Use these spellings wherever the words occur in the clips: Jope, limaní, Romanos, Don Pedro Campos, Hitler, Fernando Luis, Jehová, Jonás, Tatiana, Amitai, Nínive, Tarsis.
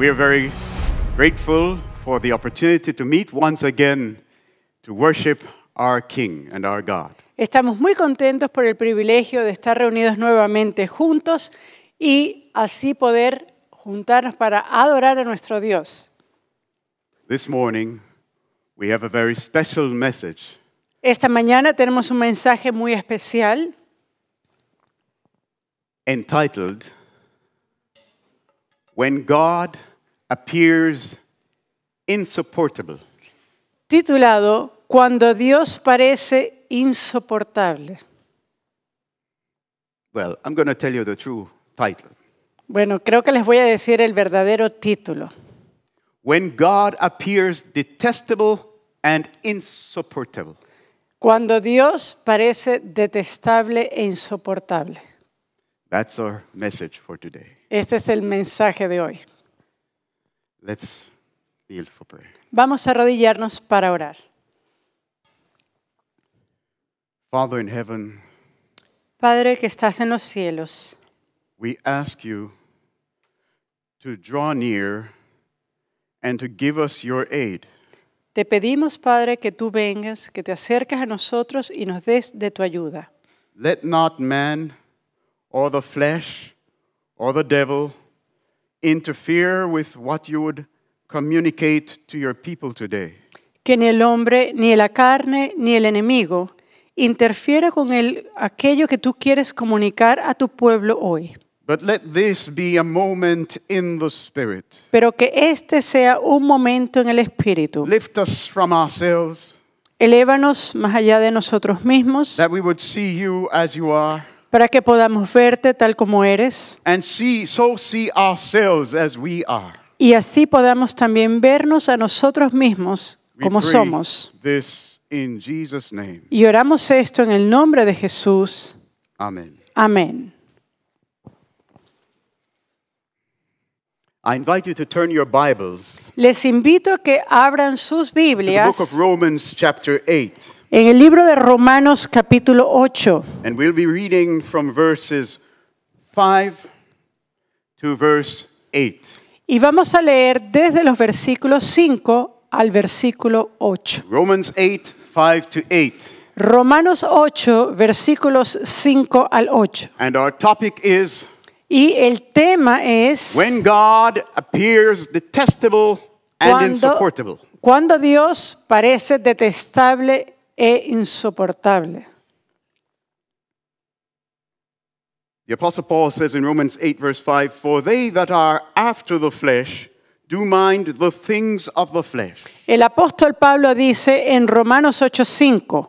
We are very grateful for the opportunity to meet once again to worship our King and our God. Estamos muy contentos por el privilegio de estar reunidos nuevamente juntos y así poder juntarnos para adorar a nuestro Dios. This morning we have a very special message. Esta mañana tenemos un mensaje muy especial entitled When God Appears Insupportable. Titulado Cuando Dios parece insoportable. Well, I'm going to tell you the true title. Bueno, creo que les voy a decir el verdadero título. When God appears detestable and insupportable. Cuando Dios parece detestable e insoportable. That's our message for today. Este es el mensaje de hoy. Let's kneel for prayer. Vamos a arrodillarnos para orar. Father in heaven, Padre que estás en los cielos, we ask you to draw near and to give us your aid. Te pedimos, Padre, que tú vengas, que te acerques a nosotros y nos des de tu ayuda. Let not man or the flesh or the devil interfere with what you would communicate to your people today. Que ni el hombre, ni la carne, ni el enemigo interfiera con aquello que tú quieres comunicar a tu pueblo hoy. But let this be a moment in the spirit. Pero que este sea un momento en el espíritu. Lift us from ourselves. Elévanos más allá de nosotros mismos. That we would see you as you are. Para que podamos verte tal como eres. And see ourselves as we are. Y así podamos también vernos a nosotros mismos como somos. This in Jesus' name. Y oramos esto en el nombre de Jesús. Amén. Amén. I invite you to turn your Bibles. Les invito a que abran sus Biblias. To the book of Romans, chapter 8. En el libro de Romanos capítulo 8. And we'll be reading from verses 5 to verse 8. Y vamos a leer desde los versículos 5 al versículo 8. Romans 8, 5 to 8. Romanos 8, versículos 5 al 8. And our topic is, y el tema es, When God appears detestable and insupportable. Cuando Dios parece detestable e insoportable. The Apostle Paul says in Romans 8 verse 5, For they that are after the flesh do mind the things of the flesh. El apóstol Pablo dice en Romanos 8:5,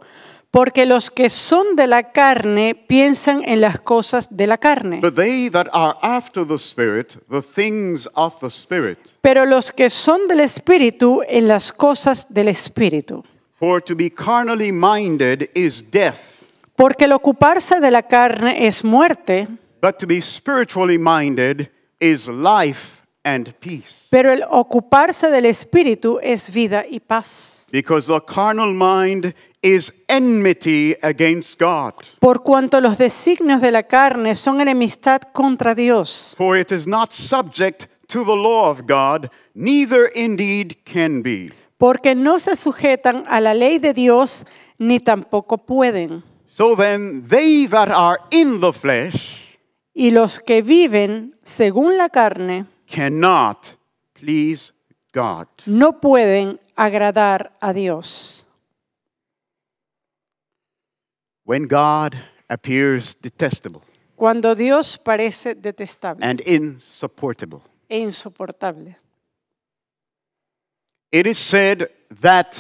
Porque los que son de la carne piensan en las cosas de la carne. But they that are after the spirit, the things of the spirit. Pero los que son del espíritu, en las cosas del espíritu. For to be carnally minded is death. Porque el ocuparse de la carne es muerte. But to be spiritually minded is life and peace. Pero el ocuparse del espíritu es vida y paz. Because the carnal mind is enmity against God. Por cuanto los designios de la carne son enemistad contra Dios. For it is not subject to the law of God, neither indeed can be. Porque no se sujetan a la ley de Dios, ni tampoco pueden. So then, they that are in the flesh, y los que viven según la carne, cannot please God. No pueden agradar a Dios. When God appears detestable, cuando Dios parece detestable, and insupportable, e insoportable. It is said that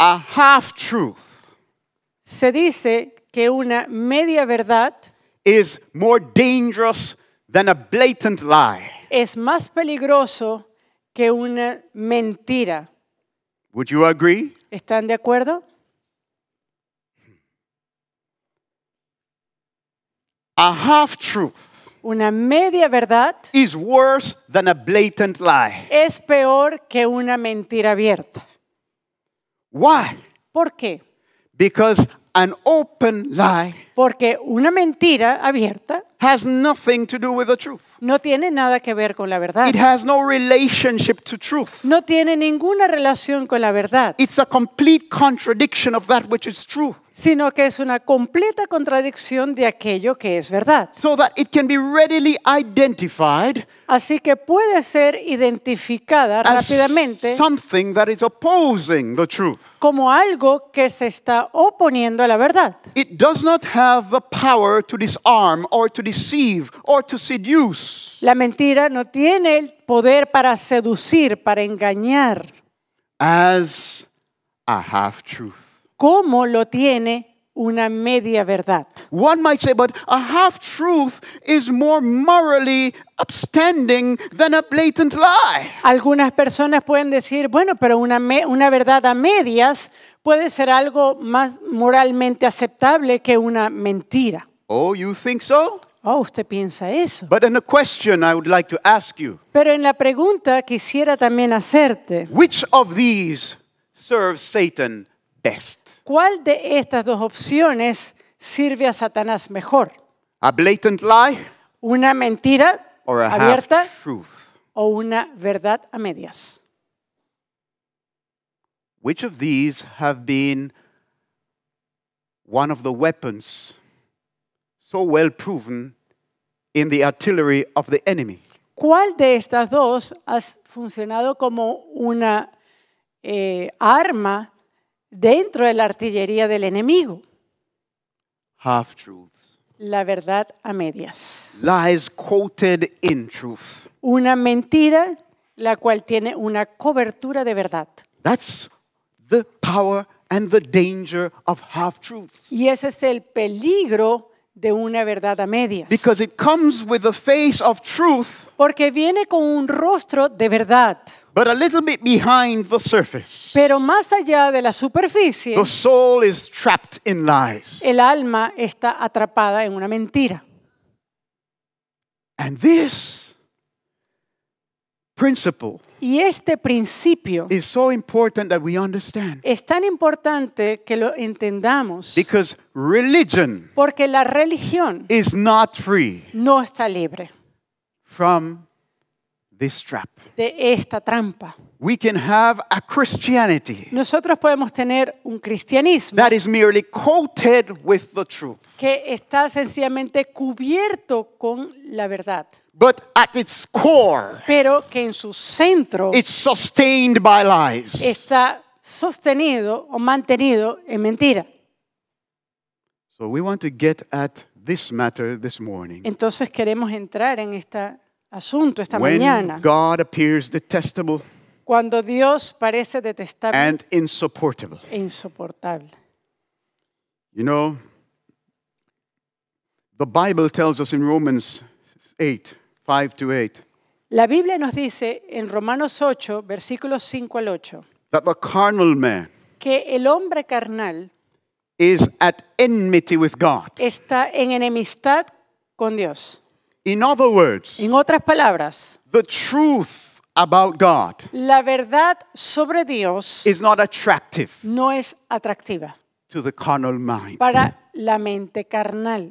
a half-truth se dice que una media verdad is more dangerous than a blatant lie. Es más peligroso que una mentira. Would you agree? ¿Están de acuerdo? A half-truth. Una media verdad is worse than a blatant lie. Es peor que una mentira abierta. Why? ¿Por qué? Because an open lie Porque una mentira abierta has nothing to do with the truth. No tiene nada que ver con la verdad. It has no relationship to truth. No tiene ninguna relación con la verdad. It's a complete contradiction of that which is true. Sino que es una completa contradicción de aquello que es verdad. So that it can be readily identified. Así que puede ser identificada rápidamente something that is opposing the truth. Como algo que se está oponiendo a la verdad. It does not have the power to disarm or to deceive or to seduce. La mentira no tiene el poder para seducir, para engañar. As a half truth. Como lo tiene una media verdad. One might say, but a half truth is more morally upstanding than a blatant lie. Algunas personas pueden decir, bueno, pero una verdad a medias puede ser algo más moralmente aceptable que una mentira. Oh, you think so? Oh, usted piensa eso. But in a question I would like to ask you. Pero en la pregunta quisiera también hacerte. Which of these serves Satan best? ¿Cuál de estas dos opciones sirve a Satanás mejor? A blatant lie, una mentira abierta, o una verdad a medias. Which of these have been one of the weapons so well proven in the artillery of the enemy? ¿Cuál de estas dos ha funcionado como una arma dentro de la artillería del enemigo? Half truths. La verdad a medias. Lies quoted in truth. Una mentira la cual tiene una cobertura de verdad. That's the power and the danger of half truths. Y ese es el peligro de una verdad a medias. Because it comes with the face of truth. Porque viene con un rostro de verdad. But a little bit behind the surface. Pero más allá de la superficie. The soul is trapped in lies. El alma está atrapada en una mentira. And this principle. Y este principio. Is so important that we understand. Es tan importante que lo entendamos. Because religion. Porque la religión. Is not free. No está libre. From this trap. De esta trampa. We can have a Christianity. Nosotros podemos tener un cristianismo. That is merely coated with the truth. Que está sencillamente cubierto con la verdad. But at its core. Pero que en su centro. It's sustained by lies. Está sostenido o mantenido en mentira. So we want to get at this matter this morning. Entonces queremos entrar en esta asunto esta mañana. God appears detestable, cuando Dios parece detestable and insupportable. E insoportable. You know, the Bible tells us in Romans 8, 5 to 8. La Biblia nos dice en Romanos 8, versículos 5 al 8. That the carnal man, que el hombre carnal, is at enmity with God. Está en enemistad con Dios. In other words, en otras palabras, the truth about God, la verdad sobre Dios, is not attractive, no es atractiva, to the carnal mind, para la mente carnal.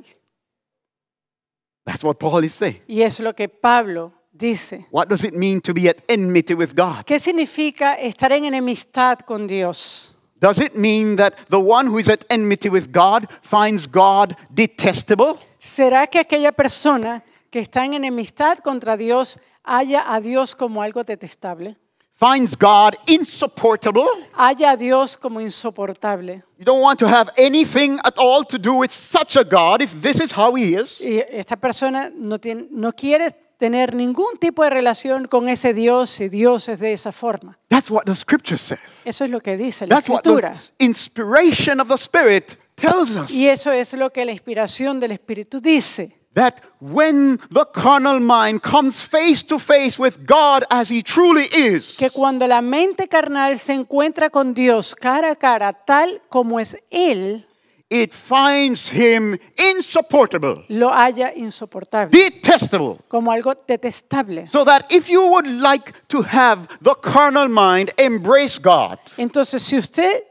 That's what Paul is saying. Y es lo que Pablo dice. What does it mean to be at enmity with God? ¿Qué significa estar en enemistad con Dios? Does it mean that the one who is at enmity with God finds God detestable? ¿Será que aquella persona que está en enemistad contra Dios haya a Dios como algo detestable? Finds God insupportable. Haya a Dios como insoportable. You don't want to have anything at all to do with such a God if this is how he is. Y esta persona no quiere tener ningún tipo de relación con ese Dios si Dios es de esa forma. That's what the scripture says. Eso es lo que dice la escritura. That's what the inspiration of the Spirit tells us. Y eso es lo que la inspiración del Espíritu dice. That when the carnal mind comes face to face with God as he truly is. Que cuando la mente carnal se encuentra con Dios cara a cara tal como es él, it finds him insupportable. Lo halla insoportable. Detestable. Como algo detestable. So that if you would like to have the carnal mind embrace God. Entonces si usted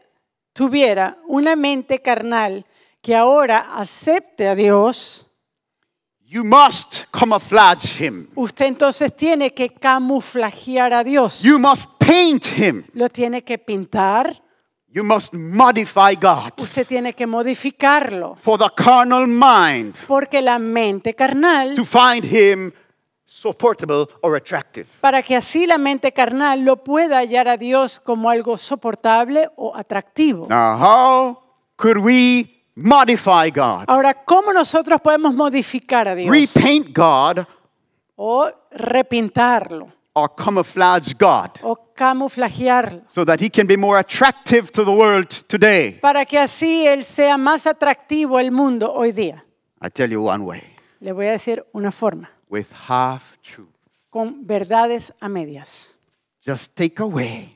tuviera una mente carnal que ahora acepte a Dios, you must camouflage him. Usted entonces tiene que camuflajear a Dios. You must paint him. Lo tiene que pintar. You must modify God. Usted tiene que modificarlo. For the carnal mind. Porque la mente carnal. To find him supportable or attractive. Para que así la mente carnal lo pueda hallar a Dios como algo soportable o atractivo. Now, how could we modify God? Ahora, ¿cómo nosotros podemos modificar a Dios? Repaint God. O repintarlo. Or camouflage God, o camuflajearlo, so that he can be more attractive to the world today. Para que así él sea más atractivo al mundo hoy día. I tell you one way. Le voy a decir una forma. With half truths. Con verdades a medias. Just take away.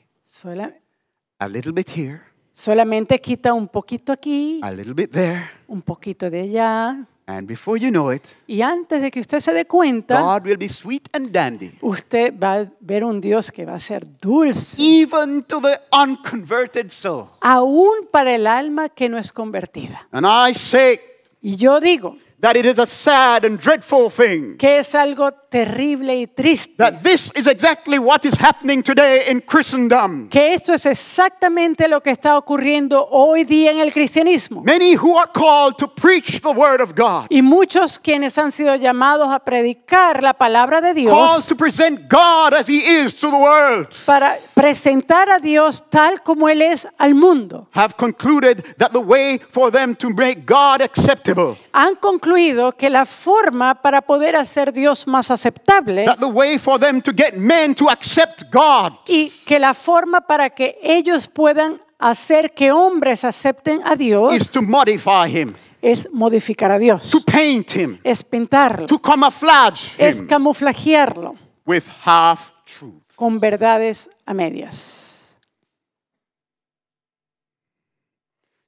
A little bit here. Solamente quita un poquito aquí. A little bit there. Un poquito de allá. And before you know it, y antes de que usted se dé cuenta, God will be sweet and dandy. Usted va a ver un Dios que va a ser dulce. Even to the unconverted soul. Aún para el alma que no es convertida. And I say, y yo digo, that it is a sad and dreadful thing. Que es algo terrible y triste. That this is exactly what is happening today in Christendom. Que esto es exactamente lo que está ocurriendo hoy día en el cristianismo. Many who are called to preach the word of God. Y muchos quienes han sido llamados a predicar la palabra de Dios. Called to present God as he is to the world. Para presentar a Dios tal como él es al mundo. Have concluded that the way for them to make God acceptable. Han concluido que la forma para poder hacer Dios más aceptable, that the way for them to get men to accept God, y que la forma para que ellos puedan hacer que hombres acepten a Dios, is to modify him. Es modificar a Dios. To paint him. Es pintarlo. To camouflage him. Es camuflajearlo. With half truth. Con verdades a medias.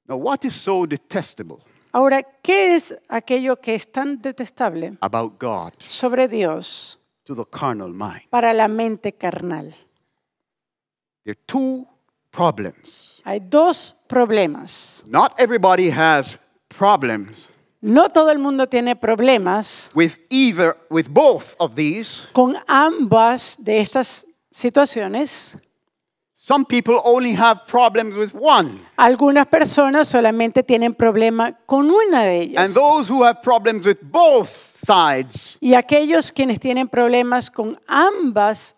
Now, what is so detestable? Ahora, ¿qué es aquello que es tan detestable sobre Dios para la mente carnal? Hay dos problemas. No todo el mundo tiene problemas con ambas de estas situaciones. Some people only have problems with one. Algunas personas solamente tienen problema con una de ellas. And those who have problems with both sides. Y aquellos quienes tienen problemas con ambas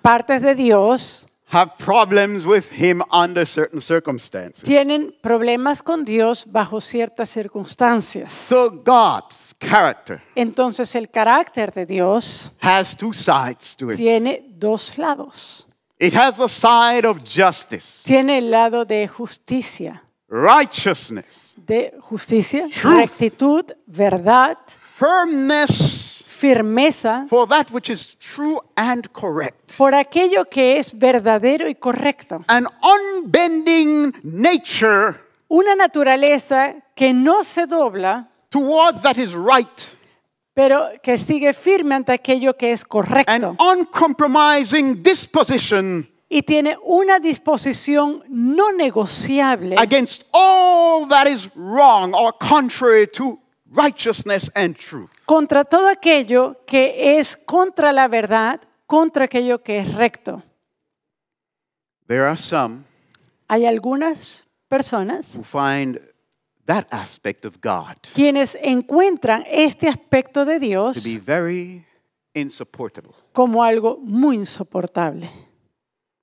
partes de Dios. Have problems with him under certain circumstances. Tienen problemas con Dios bajo ciertas circunstancias. So God's character. Entonces el carácter de Dios. Has two sides to it. Tiene dos lados. It has the side of justice. Tiene el lado de justicia. Righteousness. De justicia, truth, rectitud, verdad, firmness, firmeza, for that which is true and correct. Por aquello que es verdadero y correcto. An unbending nature. Una naturaleza que no se dobla toward that is right. Pero que sigue firme ante aquello que es correcto. Y tiene una disposición no negociable contra todo aquello que es contra la verdad, contra aquello que es recto. Hay algunas personas that aspect of God, quienes encuentran este aspecto de Dios como algo muy insoportable.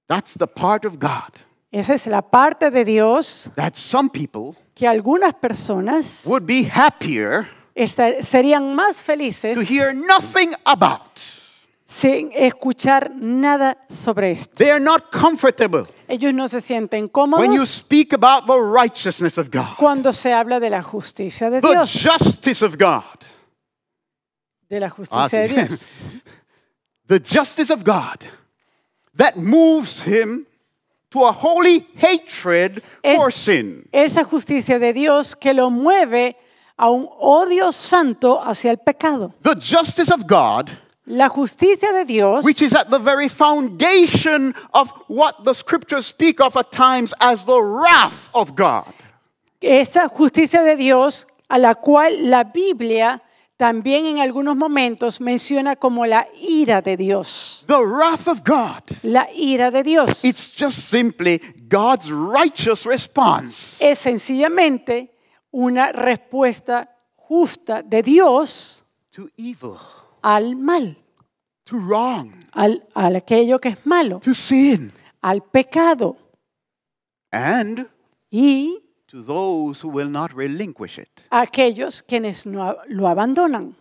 That's the part of God. Esa es la parte de Dios that some people que algunas personas would be happier serían más felices to hear nothing about. Sin escuchar nada sobre esto. They are not comfortable. Ellos no se sienten cómodos when you speak about the righteousness of God. Cuando se habla de la justicia de Dios. The justice of God. De la justicia de Dios. The justice of God that moves him to a holy hatred for sin. Esa justicia de Dios que lo mueve a un odio santo hacia el pecado. The justice of God. La justicia de Dios, which is at the very foundation of what the scriptures speak of at times as the wrath of God. Esa justicia de Dios a la cual la Biblia también en algunos momentos menciona como la ira de Dios. The wrath of God. La ira de Dios. It's just simply God's righteous response. Es sencillamente una respuesta justa de Dios to evil. Al mal. To wrong. Al aquello que es malo. To sin. Al pecado. And y to those who will not relinquish it. Aquellos quienes no lo abandonan.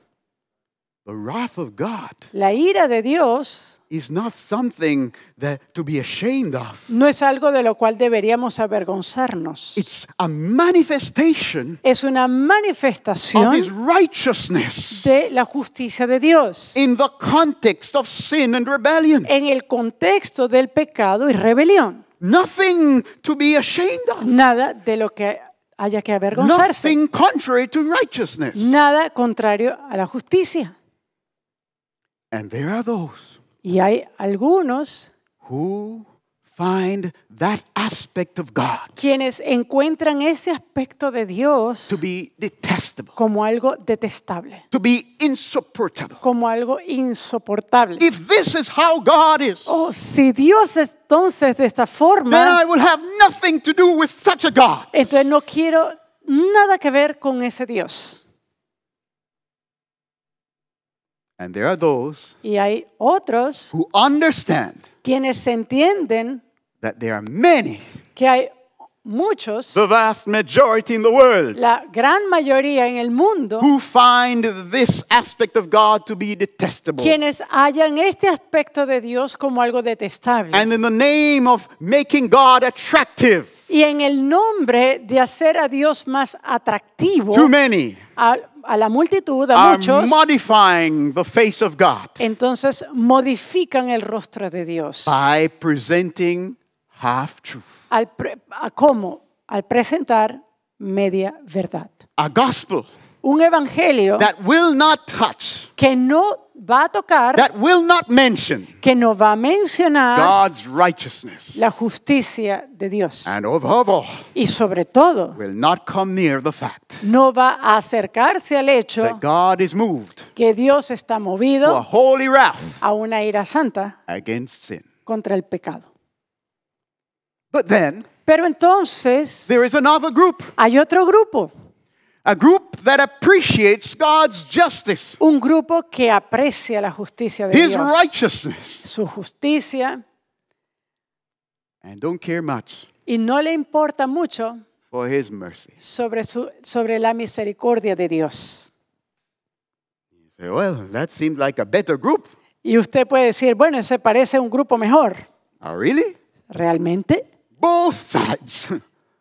The wrath of God. La ira de Dios is not something that to be ashamed of. No es algo de lo cual deberíamos avergonzarnos. It's a manifestation. Es una manifestación of His righteousness. De la justicia de Dios. In the context of sin and rebellion. En el contexto del pecado y rebelión. Nothing to be ashamed of. Nada de lo que haya que avergonzarse. Nothing contrary to righteousness. Nada contrario a la justicia. And there are those y hay algunos who find that aspect of God quienes encuentran ese aspecto de Dios to be detestable. Como algo detestable. To be insupportable. Como algo insoportable. If this is how God is, oh, si Dios es entonces de esta forma, then I will have nothing to do with such a God. Entonces no quiero nada que ver con ese Dios. And there are those y hay otros who understand quienes entienden that there are many, que hay muchos, the vast majority in the world, la gran mayoría en el mundo, who find this aspect of God to be detestable, quienes hallan este aspecto de Dios como algo detestable, and in the name of making God attractive, y en el nombre de hacer a Dios más atractivo, too many, a la multitud, a muchos, modifying the face of God, entonces modifican el rostro de Dios by presenting half truth. ¿Cómo? Al presentar media verdad. A gospel, un evangelio that will not touch, que no va a tocar, that will not mention, que no va a mencionar God's righteousness, la justicia de Dios. And above all, y sobre todo, will not come near the fact, no va a acercarse al hecho that God is moved, que Dios está movido to a holy wrath, a una ira santa against sin, contra el pecado. But then, pero entonces, there is another group. Hay otro grupo. A group that appreciates God's justice. Un grupo que aprecia la justicia de His Dios. His righteousness. Su justicia. And don't care much. Y no le importa mucho for His mercy. Sobre la misericordia de Dios. You say, well, that seemed like a better group. Y usted puede decir, bueno, ese parece un grupo mejor. Oh, really? ¿Realmente? Both sides.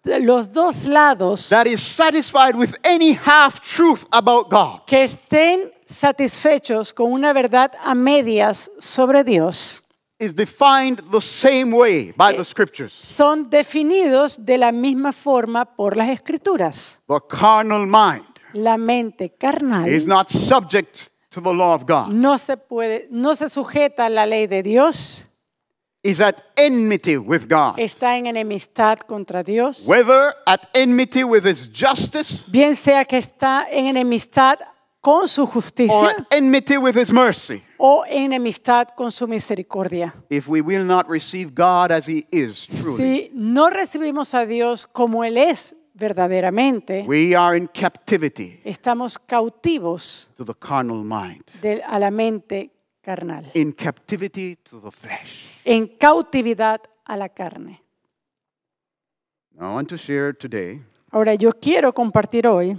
Los dos lados that is satisfied with any half truth about God. Que estén satisfechos con una verdad a medias sobre Dios. Is defined the same way by the scriptures. Son definidos de la misma forma por las escrituras. The carnal mind. La mente carnal. Is not subject to the law of God. No se sujeta a la ley de Dios. Is at enmity with God. Está en enemistad contra Dios. Whether at enmity with His justice, bien sea que está en enemistad con su justicia, or at enmity with His mercy, o en enemistad con su misericordia. If we will not receive God as He is truly, si no recibimos a Dios como Él es verdaderamente, we are in captivity, estamos cautivos to the carnal mind, a la mente carnal. In captivity to the flesh. En cautividad a la carne. I want to share today. Ahora yo quiero compartir hoy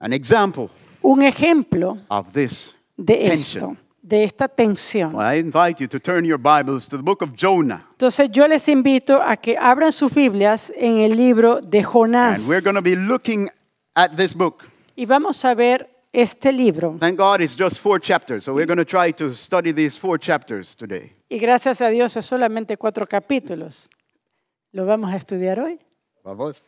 an example. Un ejemplo of this tension. De esta tensión. So I invite you to turn your Bibles to the book of Jonah. Entonces yo les invito a que abran sus Biblias en el libro de Jonás. And we're going to be looking at this book. Y vamos a ver este libro. Thank God it's just 4 chapters, so we're going to try to study these 4 chapters today. Y gracias a Dios es solamente 4 capítulos. ¿Lo vamos a estudiar hoy? Vamos.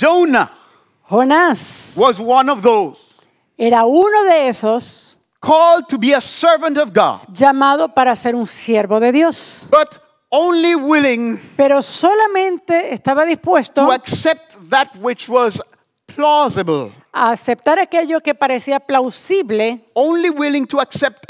Jonás was one of those. Era uno de esos. Called to be a servant of God. Llamado para ser un siervo de Dios. But only willing, pero solamente estaba dispuesto to accept that which was plausible, a aceptar aquello que parecía plausible, only willing to accept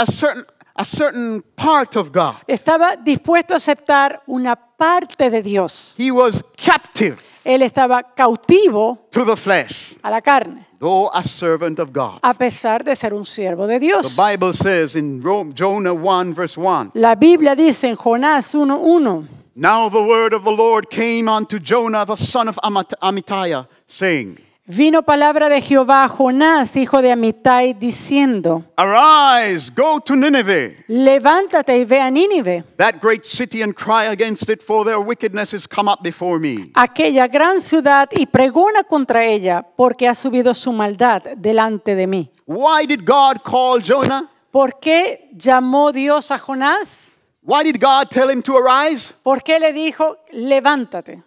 a certain part of God. Estaba dispuesto a aceptar una parte de Dios. He was captive. Él estaba cautivo to the flesh, a la carne, though a servant of God, a pesar de ser un siervo de Dios. The Bible says in Jonah 1 verse 1. La Biblia dice en Jonás 1:1. Now the word of the Lord came unto Jonah the son of Amitai, saying, vino palabra de Jehová a Jonás, hijo de Amitai, diciendo, arise, go to Nínive. Levántate y ve a Nínive. That great city, and cry against it, for their wickedness is come up before me. Aquella gran ciudad, y pregona contra ella, porque ha subido su maldad delante de mí. Why did God call Jonah? ¿Por qué llamó Dios a Jonás? Why did God tell him to arise? ¿Por qué le dijo, levántate?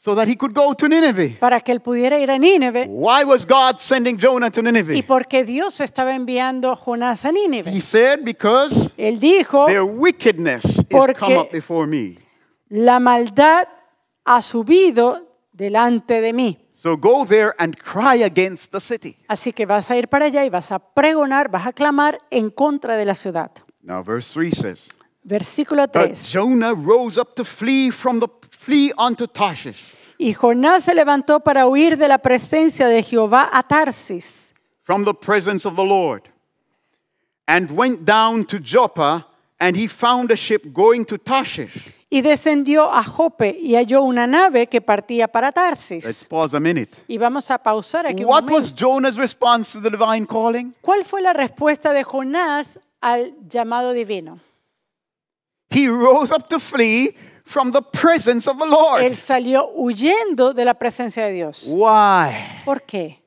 So that he could go to Nínive. Para que él pudiera ir a Nínive. Why was God sending Jonah to Nínive? ¿Y por qué Dios estaba enviando a Jonás a Nínive? He said, because él dijo, their wickedness is come up before me. La maldad ha subido delante de mí. So go there and cry against the city. Así que vas a ir para allá y vas a pregonar, vas a clamar en contra de la ciudad. Now verse 3 says. Versículo 3. But Jonah rose up to flee from the flee unto Tarsis. Y Jonás se levantó para huir de la presencia de Jehová a Tarsis. From the presence of the Lord. And went down to Jope, and he found a ship going to Tarsis. Y descendió a Jope y halló una nave que partía para Tarsis. Let's pause a minute. Y vamos a pausar aquí un momento. What was Jonah's response to the divine calling? ¿Cuál fue la respuesta de Jonás al llamado divino? He rose up to flee from the presence of the Lord. Él salió huyendo de la presencia de Dios. Why? ¿Por qué?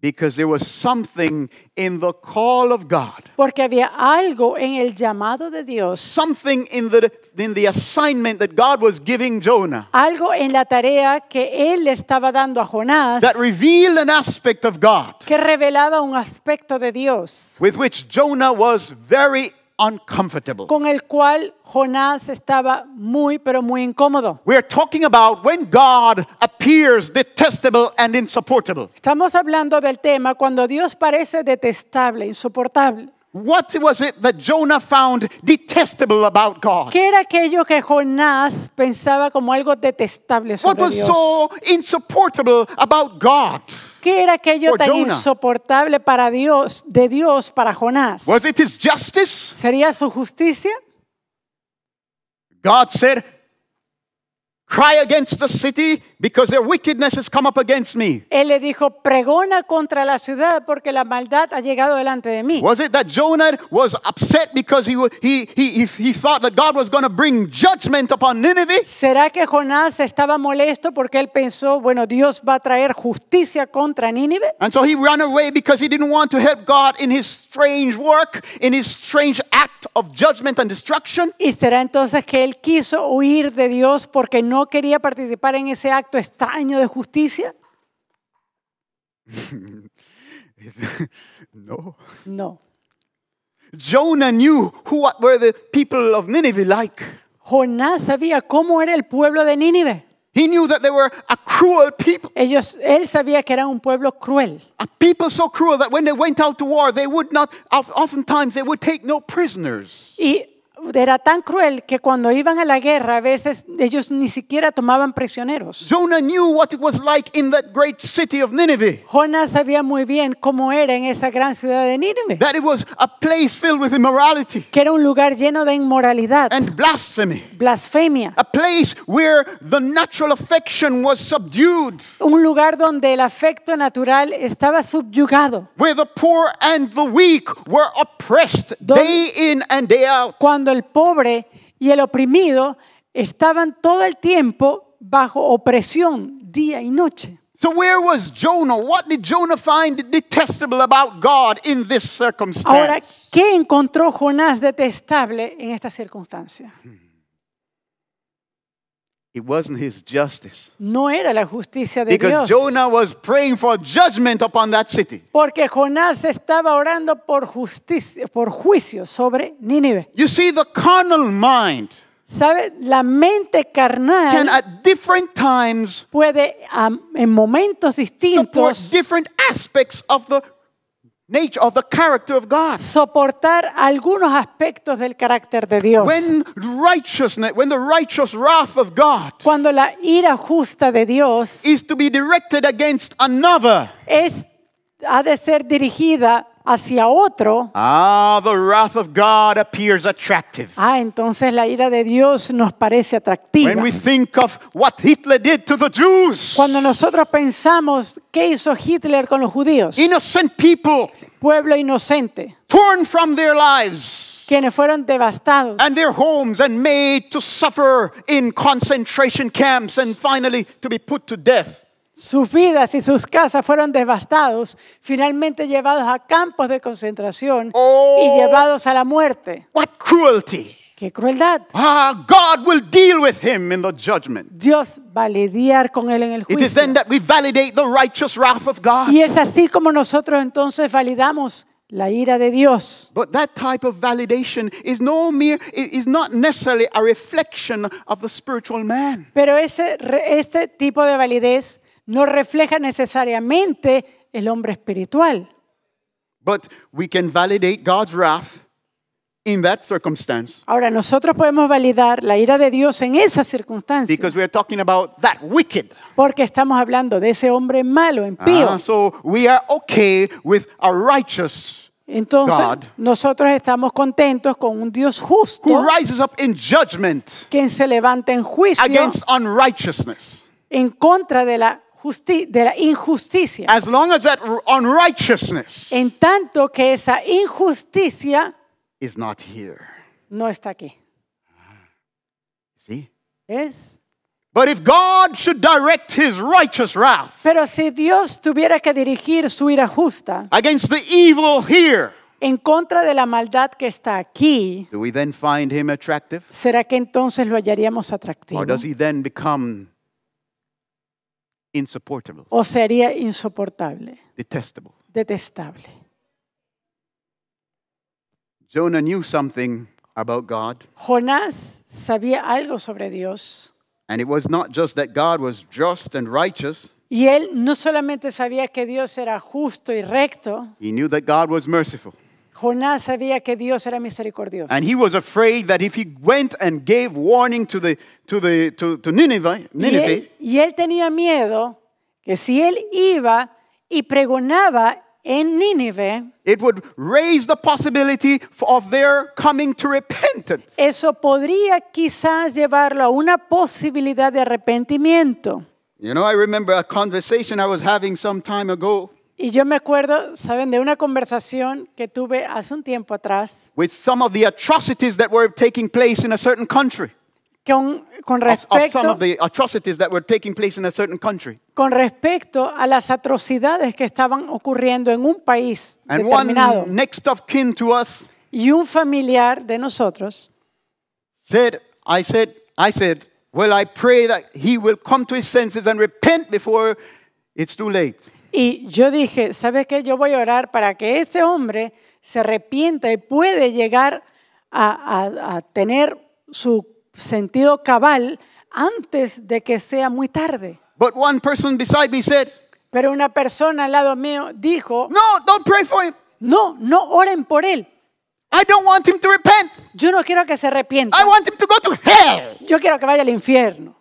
Because there was something in the call of God. Porque había algo en el llamado de Dios. Something in the assignment that God was giving Jonah. Algo en la tarea que él le estaba dando a Jonás. That revealed an aspect of God. Que revelaba un aspecto de Dios. With which Jonah was very uncomfortable. Con el cual Jonás estaba muy pero muy incómodo. We are talking about when God appears detestable and insupportable. Estamos hablando del tema cuando Dios parece detestable, insoportable. What was it that Jonah found detestable about God? ¿Qué era aquello que Jonás pensaba como algo detestable sobre Dios? What was so insupportable about God? ¿Qué era aquello tan insoportable para Dios, de Dios para Jonás? Was it his justice? ¿Sería su justicia? God said, cry against the city because their wickedness has come up against me. Él le dijo, pregona contra la ciudad porque la maldad ha llegado delante de mí. Was it that Jonah was upset because he thought that God was going to bring judgment upon Nínive? ¿Será que Jonás estaba molesto porque él pensó, bueno, Dios va a traer justicia contra Nínive? And so he ran away because he didn't want to help God in his strange work, in his strange act of judgment and destruction. ¿Y será entonces que él quiso huir de Dios porque no quería participar en ese acto extraño de justicia? No. No. Jonah knew what were the people of Nínive like. Jonás sabía cómo era el pueblo de Nínive. He knew that they were a cruel people. Él sabía que eran un pueblo cruel. A people so cruel that when they went out to war, they would not, oftentimes they would take no prisoners. Era tan cruel que cuando iban a la guerra a veces ellos ni siquiera tomaban prisioneros. Jonás sabía muy bien cómo era en esa gran ciudad de Nínive. That it was a place filled with immorality. Que era un lugar lleno de inmoralidad. And blasphemy. Blasfemia. A place where the natural affection was subdued. Un lugar donde el afecto natural estaba subyugado. Where the poor and the weak were oppressed day in and day out. Cuando el pobre y el oprimido estaban todo el tiempo bajo opresión día y noche. So where was Jonah? What did Jonah find detestable about God in this circumstance? Ahora, ¿qué encontró Jonás detestable en esta circunstancia? It wasn't his justice. No era la justicia de Dios. Because Jonah was praying for judgment upon that city. Porque Jonás estaba orando por justicia, por juicio sobre Nínive. You see, the carnal mind. ¿Sabe? La mente carnal can at different times puede en momentos distintos different aspects of the nature of the character of God. Soportar algunos aspectos del carácter de Dios. When the righteous wrath of God, cuando la ira justa de Dios, is to be directed against another, ha de ser dirigida hacia otro. The wrath of God appears attractive. Entonces la ira de Dios nos parece atractiva. When we think of what Hitler did to the Jews, cuando nosotros pensamos qué hizo Hitler con los judíos, innocent people, pueblo inocente, torn from their lives, quienes fueron devastados, and their homes, and made to suffer in concentration camps, and finally to be put to death. Sus vidas y sus casas fueron devastados, finalmente llevados a campos de concentración y llevados a la muerte. What cruelty. ¡Qué crueldad! God will deal with him in the judgment. Dios va a lidiar con él en el juicio. It is then that we validate the righteous wrath of God. Y es así como nosotros entonces validamos la ira de Dios. But that type of validation is not necessarily a reflection of the spiritual man. Pero ese tipo de validez no refleja necesariamente el hombre espiritual. But we can validate God's wrath in that circumstance. Ahora nosotros podemos validar la ira de Dios en esa circunstancia. Because we are talking about that wicked. Porque estamos hablando de ese hombre malo, impío. So we are okay with a righteous. Entonces, nosotros estamos contentos con un Dios justo. Who rises up in judgment. Quien se levanta en juicio. Against unrighteousness. En contra de la injusticia. As long as that unrighteousness, en tanto que esa injusticia is not here, no está aquí. ¿Sí? ¿Ves? But if God should direct his righteous wrath, pero si Dios tuviera que dirigir su ira justa, against the evil here, en contra de la maldad que está aquí, do we then find him attractive? ¿Será que entonces lo hallaríamos atractivo? Or does he then become insupportable? O sería insoportable. Detestable. Detestable. Jonah knew something about God. Jonás sabía algo sobre Dios. And it was not just that God was just and righteous. Y él no solamente sabía que Dios era justo y recto. He knew that God was merciful. Jonás sabía que Dios era misericordioso. And he was afraid that if he went and gave warning to Nínive, y él tenía miedo que si él iba y pregonaba en Nínive, it would raise the possibility of their coming to repentance. Eso podría quizás llevarlo a una posibilidad de arrepentimiento. You know, I remember a conversation I was having some time ago. Y yo me acuerdo, saben, de una conversación que tuve hace un tiempo atrás. With some of the atrocities that were taking place in a certain country. Con respecto a las atrocidades que estaban ocurriendo en un país determinado. And one next of kin to us, y un familiar de nosotros, I said, well, I pray that he will come to his senses and repent before it's too late. Y yo dije, ¿sabes qué? Yo voy a orar para que ese hombre se arrepienta y puede llegar a tener su sentido cabal antes de que sea muy tarde. But one person beside me said, pero una persona al lado mío dijo, no, don't pray for him. No, no oren por él. I don't want him to repent. Yo no quiero que se arrepienta. I want him to go to hell. Yo quiero que vaya al infierno.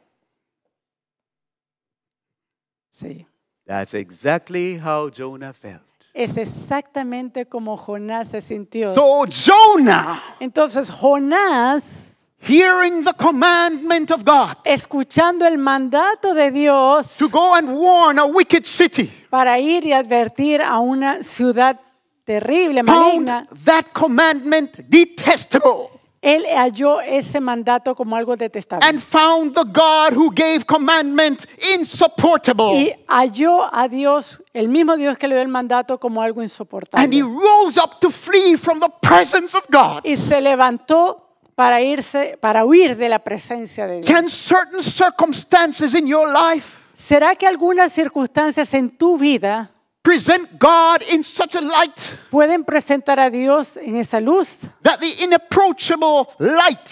Sí. That's exactly how Jonah felt. Es exactamente como Jonás se sintió. So Jonah, entonces Jonás, hearing the commandment of God, escuchando el mandato de Dios, to go and warn a wicked city, para ir y advertir a una ciudad terrible, maligna, found that commandment detestable. Él halló ese mandato como algo detestable. And found the God who gave commandment insupportable. Y halló a Dios, el mismo Dios que le dio el mandato, como algo insoportable. And he rose up to flee from the presence of God. Y se levantó para huir de la presencia de Dios. Can certain circumstances in your life? ¿Será que algunas circunstancias en tu vida present God in such a light? Pueden presentar a Dios en esa luz. That the inapproachable light.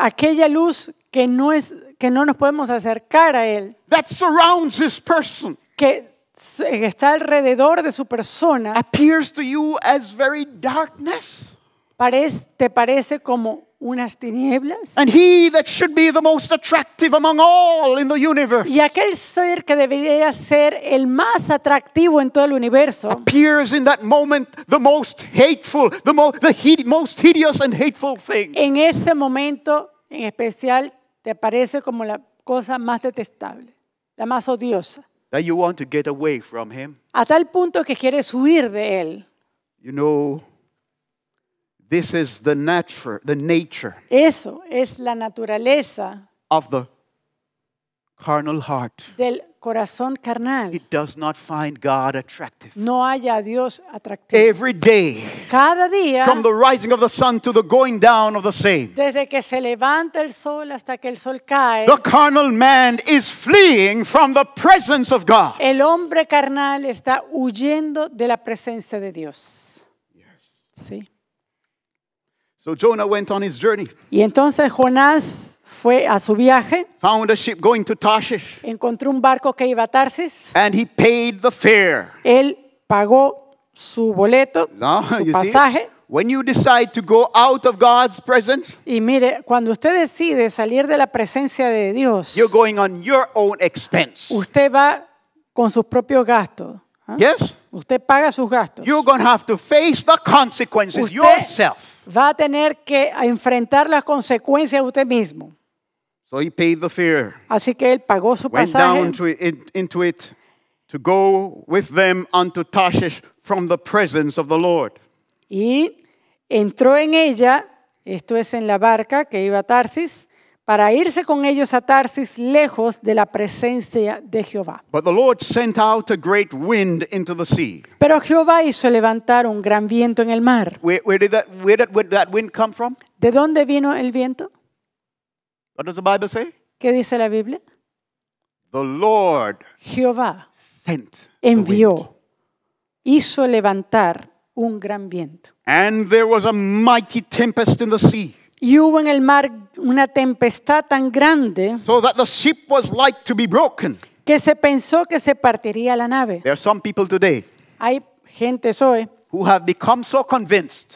Aquella luz que no nos podemos acercar a él. That surrounds this person. Que está alrededor de su persona. Appears to you as very darkness. Te parece como unas tinieblas. And he that should be the most attractive among all in the universe. Y aquel ser que debería ser el más atractivo en todo el universo. Appears in that moment the most hateful, the most hideous and hateful thing. En ese momento en especial te parece como la cosa más detestable, la más odiosa. That you want to get away from him. A tal punto que quieres huir de él. You know, this is the nature. Eso es la naturaleza of the carnal heart. Del corazón carnal. It does not find God attractive. No halla a Dios atractivo. Every day. Cada día. From the rising of the sun to the going down of the same. Desde que se levanta el sol hasta que el sol cae. The carnal man is fleeing from the presence of God. El hombre carnal está huyendo de la presencia de Dios. Yes. Sí. So Jonah went on his journey. Y entonces Jonás fue a su viaje. Found a ship going to Tarsis. Encontró un barco que iba a Tarsis. And he paid the fare. Él pagó su boleto, su pasaje. When you decide to go out of God's presence, y mire, cuando usted decide salir de la presencia de Dios, you're going on your own expense. Usted va con sus propios gastos. ¿Eh? Yes. Usted paga sus gastos. You're going to have to face the consequences usted yourself. Va a tener que enfrentar las consecuencias usted mismo. So he paid the fare. Así que él pagó su pasaje. Went down into it to go with them unto Tarshish from the presence of the Lord. Y entró en ella, esto es en la barca que iba a Tarsis, para irse con ellos a Tarsis lejos de la presencia de Jehová. But the Lord sent out a great wind into the sea. Pero Jehová hizo levantar un gran viento en el mar. Where did that wind come from? ¿De dónde vino el viento? What does the Bible say? ¿Qué dice la Biblia? The Lord Jehová envió, hizo levantar un gran viento. And there was a mighty tempest in the sea. Y hubo en el mar una tempestad tan grande que se pensó que se partiría la nave. Hay gente hoy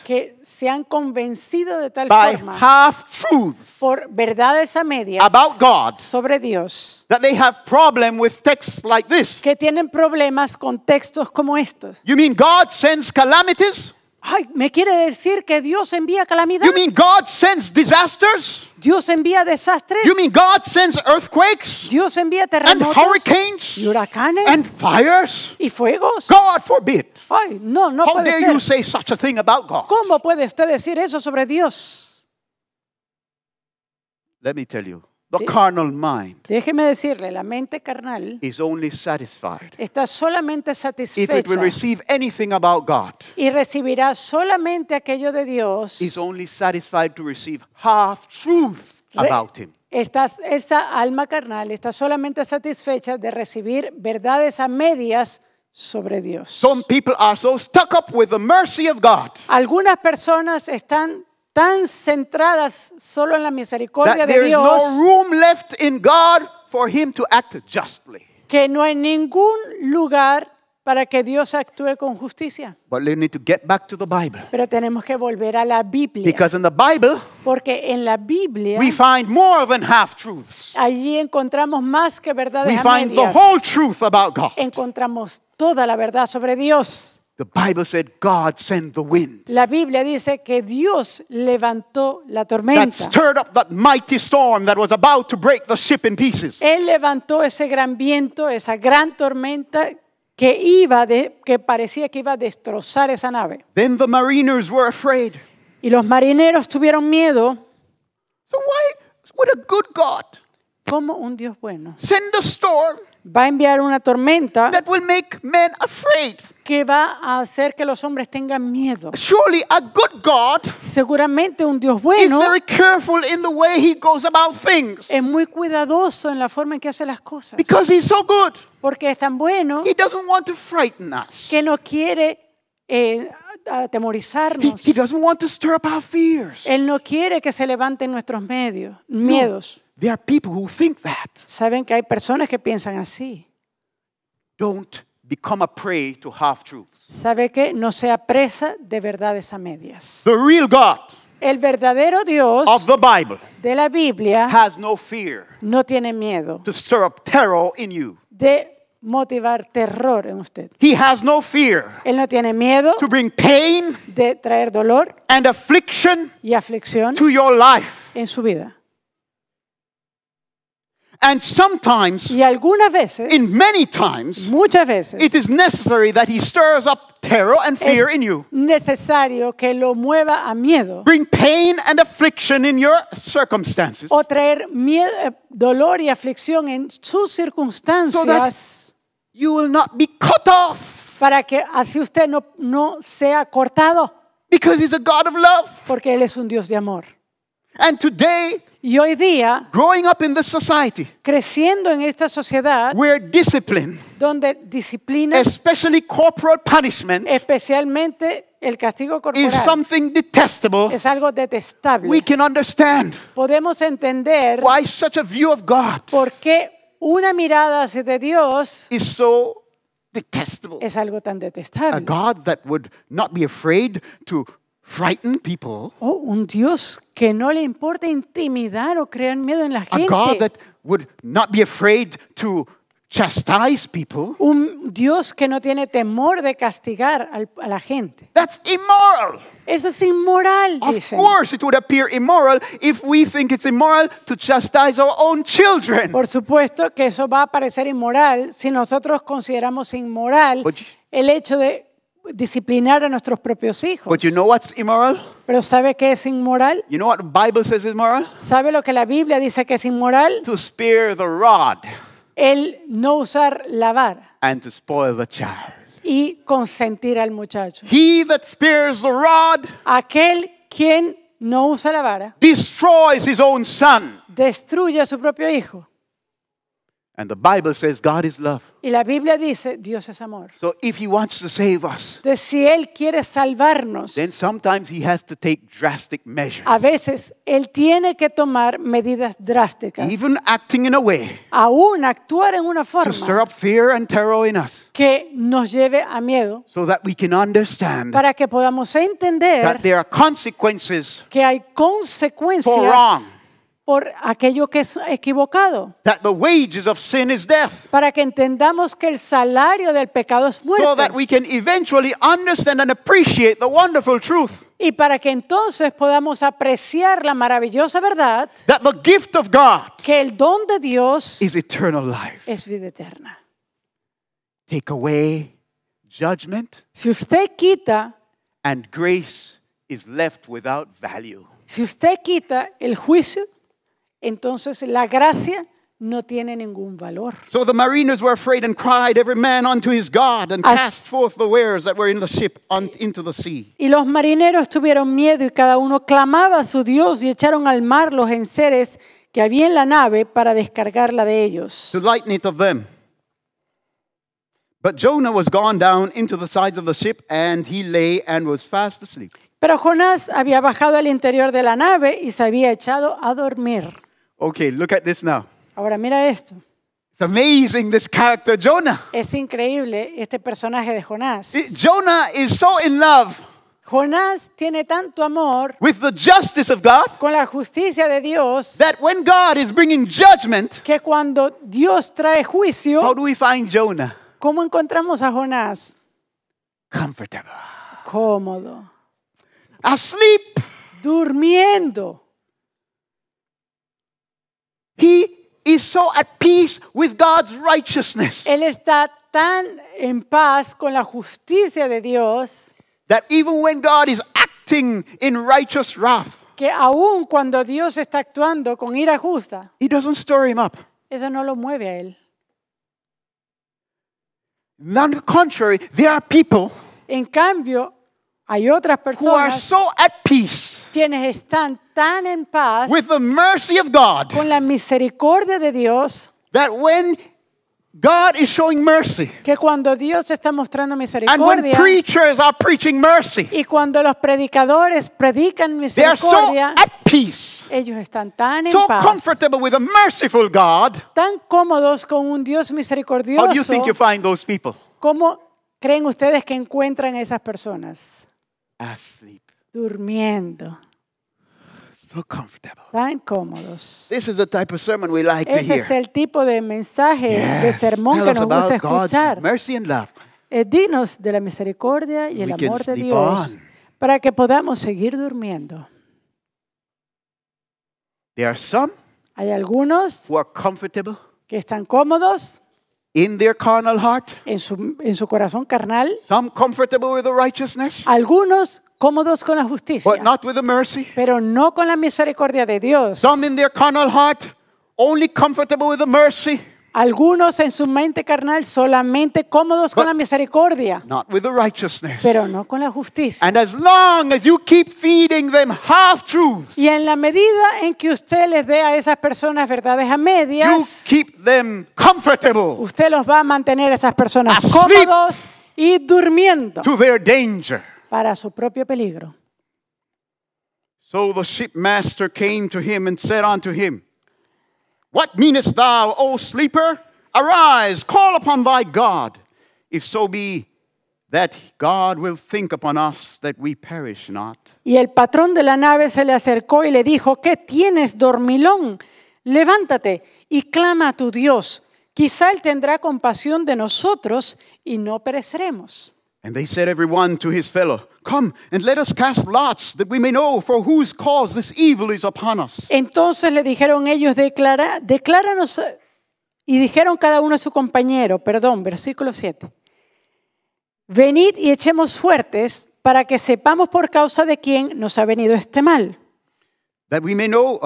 que se han convencido de tal forma por verdades a medias sobre Dios que tienen problemas con textos como estos. You mean God sends calamities? Ay, ¿me quiere decir que Dios envía calamidad? You mean God sends disasters? Dios envía desastres. You mean God sends earthquakes? Dios envía terremotos. And hurricanes? Y huracanes. And fires? Y fuegos. God forbid. Ay, no, no puede ser. How dare you say such a thing about God? ¿Cómo puede usted decir eso sobre Dios? Let me tell you. The carnal mind. Déjeme decirle, la mente carnal is only satisfied está solamente satisfecha. If it will receive anything about God, y recibirá solamente aquello de Dios. Is only satisfied to receive half truth about him. Esta alma carnal está solamente satisfecha de recibir verdades a medias sobre Dios. Some people are so stuck up with the mercy of God. Algunas personas están tan centradas solo en la misericordia de Dios que no hay ningún lugar para que Dios actúe con justicia. Pero tenemos que volver a la Biblia. Porque en la Biblia allí encontramos más que verdades a medias. Encontramos toda la verdad sobre Dios. The Bible said God sent the wind. La Biblia dice que Dios levantó la tormenta. That stirred up that mighty storm that was about to break the ship in pieces. Él levantó ese gran viento, esa gran tormenta que parecía que iba a destrozar esa nave. Then the mariners were afraid. Y los marineros tuvieron miedo. So why would a good God, como un Dios bueno, send a storm? va a enviar una tormenta that will make men afraid. Que va a hacer que los hombres tengan miedo. Surely a good God, seguramente un Dios bueno, is very careful in the way he goes about things. Es muy cuidadoso en la forma en que hace las cosas. Because he's so good. Porque es tan bueno. He doesn't want to frighten us. Que no quiere atemorizarnos. He doesn't want to stir up our fears. Él no quiere que se levanten nuestros miedos. No. There are people who think that. Saben que hay personas que piensan así. Don't become a prey to half truths. Sabe que no sea presa de verdades a medias. The real God. El verdadero Dios of the Bible. De la Biblia. Has no fear. No tiene miedo. To stir up terror in you. De motivar terror en usted. He has no fear. Él no tiene miedo. To bring pain. De traer dolor. And affliction. Y aflicción. To your life. En su vida. And sometimes, y algunas veces, in many times, muchas veces, it is necessary that he stirs up terror and fear in you. Necesario que lo mueva a miedo. Bring pain and affliction in your circumstances. O traer miedo, dolor y aflicción en sus circunstancias. So that you will not be cut off. Para que así usted no sea cortado. Because he's a God of love. Porque él es un Dios de amor. And today, y hoy día, growing up in this society, creciendo en esta sociedad, where discipline, donde disciplina, especially corporal punishment, especialmente el castigo corporal, is something detestable, es algo detestable, we can understand, podemos entender, why such a view of God, por qué una mirada hacia de Dios, is so detestable, es algo tan detestable, a God that would not be afraid to frighten people. Oh, un Dios que no le importa intimidar o crear miedo en la gente. A God that would not be afraid to chastise people. Un Dios que no tiene temor de castigar a la gente. That's immoral. Eso es inmoral, dicen. Of course, it would appear immoral if we think it's immoral to chastise our own children. Por supuesto que eso va a parecer inmoral si nosotros consideramos inmoral el hecho de disciplinar a nuestros propios hijos. But you know what's immoral? Pero ¿sabe qué es inmoral? You know what the Bible says is immoral? ¿Sabe lo que la Biblia dice que es inmoral? To spare the rod. El no usar la vara. And to spoil the child. Y consentir al muchacho. He that spares the rod. Aquel quien no usa la vara. Destroys his own son. Destruye a su propio hijo. And the Bible says God is love. Y la Biblia dice Dios es amor. So if he wants to save us, entonces, si él quiere salvarnos, then sometimes he has to take drastic measures. A veces él tiene que tomar medidas drásticas. Even acting in a way, aún actuar en una forma, to stir up fear and terror in us, que nos lleve a miedo, so that we can understand, para que podamos entender, that there are consequences, que hay consecuencias, for wrong. Por aquello que es equivocado. That the wages of sin is death. Para que entendamos que el salario del pecado es muerte. So that we can eventually understand and appreciate the wonderful truth. Y para que entonces podamos apreciar la maravillosa verdad. That the gift of God. Que el don de Dios is eternal life. Es vida eterna. Take away judgment. Si usted quita, and grace is left without value. Si usted quita el juicio, entonces la gracia no tiene ningún valor. So the mariners were afraid and cried every man unto his God and cast forth the wares that were in the ship into the sea. Y los marineros tuvieron miedo y cada uno clamaba a su Dios y echaron al mar los enseres que había en la nave para descargarla de ellos. To lighten it of them. But Jonah was gone down into the sides of the ship and he lay and was fast asleep. Pero Jonás había bajado al interior de la nave y se había echado a dormir. Okay, look at this now. Ahora mira esto. It's amazing, this character Jonah. Es increíble este personaje de Jonás. Jonah is so in love. Jonás tiene tanto amor with the justice of God, con la justicia de Dios, that when God is bringing judgment, que cuando Dios trae juicio, how do we find Jonah? ¿Cómo encontramos a Jonás? Comfortable. Cómodo. Asleep. Durmiendo. He is so at peace with God's righteousness. Él está tan en paz con la justicia de Dios, that even when God is acting in righteous wrath, que aun cuando Dios está actuando con ira justa, he doesn't stir him up. Eso no lo mueve a él. On the contrary, there are people en cambio, hay otras personas who are so at peace quienes están tan en paz with the mercy of God, con la misericordia de Dios, that when God is showing mercy, que cuando Dios está mostrando misericordia, and when preachers are preaching mercy, y cuando los predicadores predican misericordia, they are so at peace, ellos están tan en paz, so comfortable with a merciful God, tan cómodos con un Dios misericordioso. How do you think you find those people? ¿Cómo creen ustedes que encuentran a esas personas? Asleep. Durmiendo. So comfortable. Tan cómodos. This is the type of sermon we like to hear. Ese es el tipo de mensaje, de sermón que nos gusta escuchar. Mercy and love. Dinos de la misericordia y el amor de Dios para que podamos seguir durmiendo. There are some hay algunos who are comfortable que están cómodos in their carnal heart. En su corazón carnal. Some comfortable with the righteousness. Algunos cómodos con la justicia, but not with the mercy. Pero no con la misericordia de Dios. Some in their carnal heart, only comfortable with the mercy. Algunos en su mente carnal solamente cómodos con la misericordia, not with the righteousness. Pero no con la justicia. And as long as you keep feeding them half truths, y en la medida en que usted les dé a esas personas verdades a medias, you keep them comfortable, usted los va a mantener a esas personas cómodos y durmiendo, to their danger, para su propio peligro. So the shipmaster came to him and said unto him, What meanest thou, O sleeper? Arise, call upon thy God, if so be that God will think upon us that we perish not. Y el patrón de la nave se le acercó y le dijo, ¿qué tienes, dormilón? Levántate y clama a tu Dios. Quizá él tendrá compasión de nosotros y no pereceremos. And they said every one to his fellow, Come and let us cast lots that we may know for whose cause this evil is upon us. Entonces le dijeron ellos, decláranos, y dijeron cada uno a su compañero, versículo 7. Venid y echemos suertes para que sepamos por causa de quién nos ha venido este mal. That we may know,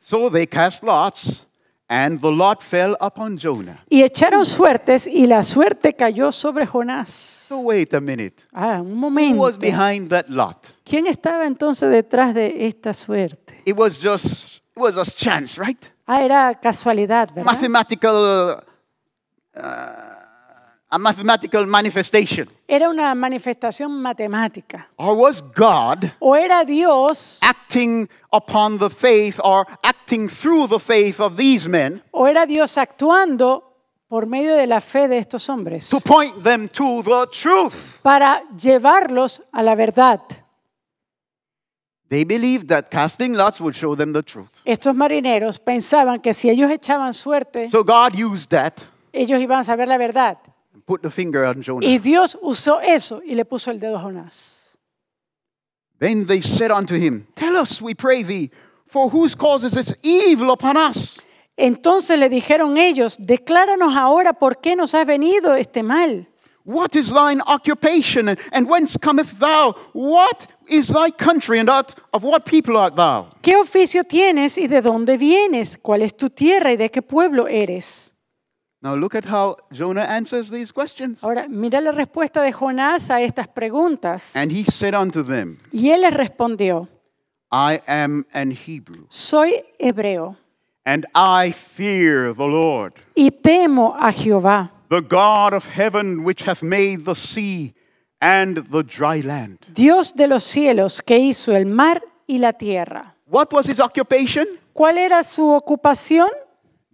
so they cast lots. And the lot fell upon Jonah. Y echaron suertes y la suerte cayó sobre Jonás. So wait a minute. Un momento. Who was behind that lot? ¿Quién estaba entonces detrás de esta suerte? It was just chance, right? Era casualidad, ¿verdad? A mathematical manifestation. Era una manifestación matemática. Or was God o era Dios acting upon the faith or acting through the faith of these men? O era Dios actuando por medio de la fe de estos hombres. To point them to the truth. Para llevarlos a la verdad. They believed that casting lots would show them the truth. Estos marineros pensaban que si ellos echaban suerte, so God used that. Ellos iban a saber la verdad. Put the finger on Jonah. Y Dios usó eso y le puso el dedo a Jonás. Then they said unto him, Tell us, we pray thee, for whose cause is this evil upon us? Entonces le dijeron ellos, decláranos ahora por qué nos ha venido este mal. What is thine occupation, and whence cometh thou? What is thy country, and out of what people art thou? ¿Qué oficio tienes y de dónde vienes? ¿Cuál es tu tierra y de qué pueblo eres? Now look at how Jonah answers these questions. Ahora mira la respuesta de Jonás a estas preguntas. And he said unto them, y él les respondió, I am an Hebrew. Soy hebreo. And I fear the Lord. Y temo a Jehová. The God of heaven which hath made the sea and the dry land. Dios de los cielos que hizo el mar y la tierra. What was his occupation? ¿Cuál era su ocupación?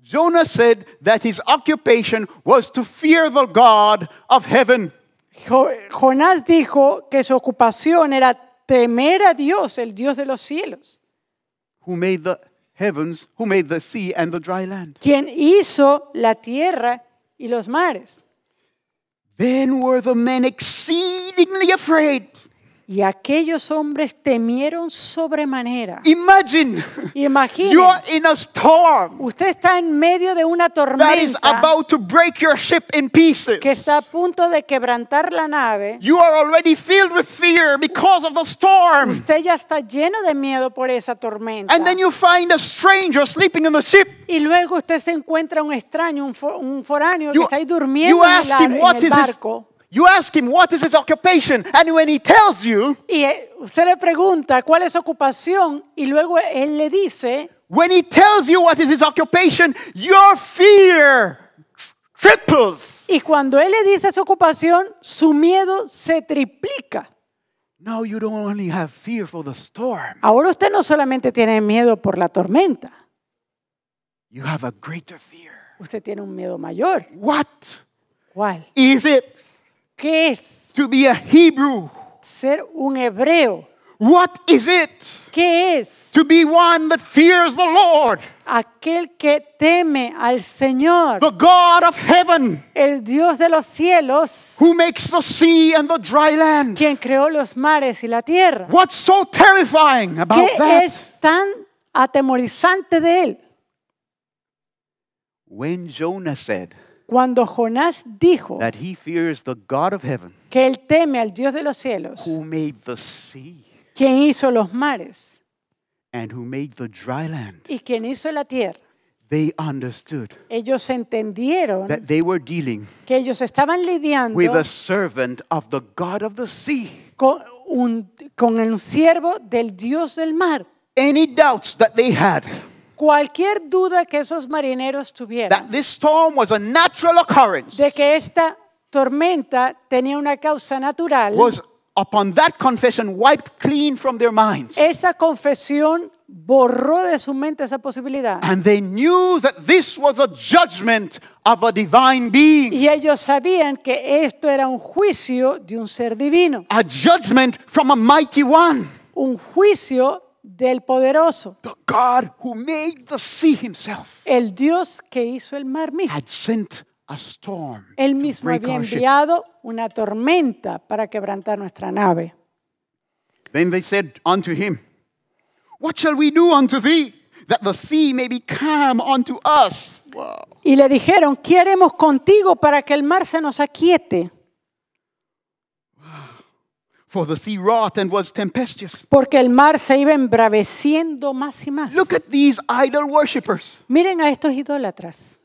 Jonah said that his occupation was to fear the God of heaven. Jonás dijo que su ocupación era temer a Dios, el Dios de los cielos. Who made the heavens, who made the sea and the dry land. Quien hizo la tierra y los mares. Then were the men exceedingly afraid. Y aquellos hombres temieron sobremanera. Imaginen, you are in a storm. Usted está en medio de una tormenta that is about to break your ship in pieces. Que está a punto de quebrantar la nave. You are already filled with fear because of the storm. Usted ya está lleno de miedo por esa tormenta. And then you find a stranger sleeping in the ship. Y luego usted se encuentra un extraño, un foráneo que está ahí durmiendo en el barco. You ask him what is his occupation, and when he tells you, y usted le pregunta cuál es su ocupación, y luego él le dice, when he tells you what is his occupation, your fear triples. Y cuando él le dice su ocupación, su miedo se triplica. Now you don't only have fear for the storm. Ahora usted no solamente tiene miedo por la tormenta. You have a greater fear. Usted tiene un miedo mayor. What? ¿Cuál? Is it? ¿Qué es? To be a Hebrew. Ser un hebreo. What is it? ¿Qué es? To be one that fears the Lord. Aquel que teme al Señor. The God of heaven. El Dios de los cielos. Who makes the sea and the dry land. Quien creó los mares y la tierra. What's so terrifying about that? ¿Qué es tan atemorizante de él? When Jonah said, cuando Jonás dijo that he fears the God of heaven, que él teme al Dios de los cielos, who made the sea, quien hizo los mares, and who made the dry land, y quien hizo la tierra, they understood, ellos entendieron, that they were dealing, que ellos estaban lidiando, with a servant of the God of the sea, con el siervo del Dios del mar. Any doubts that they had, cualquier duda que esos marineros tuvieran de que esta tormenta tenía una causa natural, esa confesión borró de su mente esa posibilidad. Y ellos sabían que esto era un juicio de un ser divino. Un juicio del poderoso. The God who made the sea himself. El Dios que hizo el mar mismo. Had sent a storm. Él mismo había enviado una tormenta para quebrantar nuestra nave. Then they said unto him, what shall we do unto thee, that the sea may be calm unto us? Wow. Y le dijeron, ¿qué haremos contigo para que el mar se nos aquiete? For the sea wrought and was tempestuous. Porque el mar se iba embraveciendo más y más. Look at these idol worshippers. Miren a estos idólatras.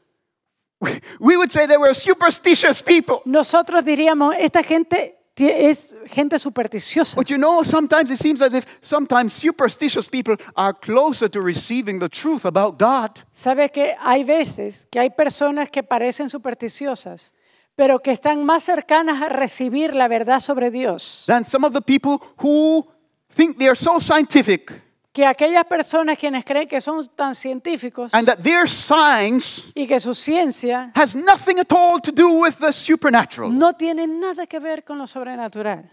We would say they were superstitious people. Nosotros diríamos, esta gente es gente supersticiosa. But you know, sometimes it seems as if sometimes superstitious people are closer to receiving the truth about God. ¿Sabe que hay veces que hay personas que parecen supersticiosas, pero que están más cercanas a recibir la verdad sobre Dios que aquellas personas quienes creen que son tan científicos y que su ciencia no tiene nada que ver con lo sobrenatural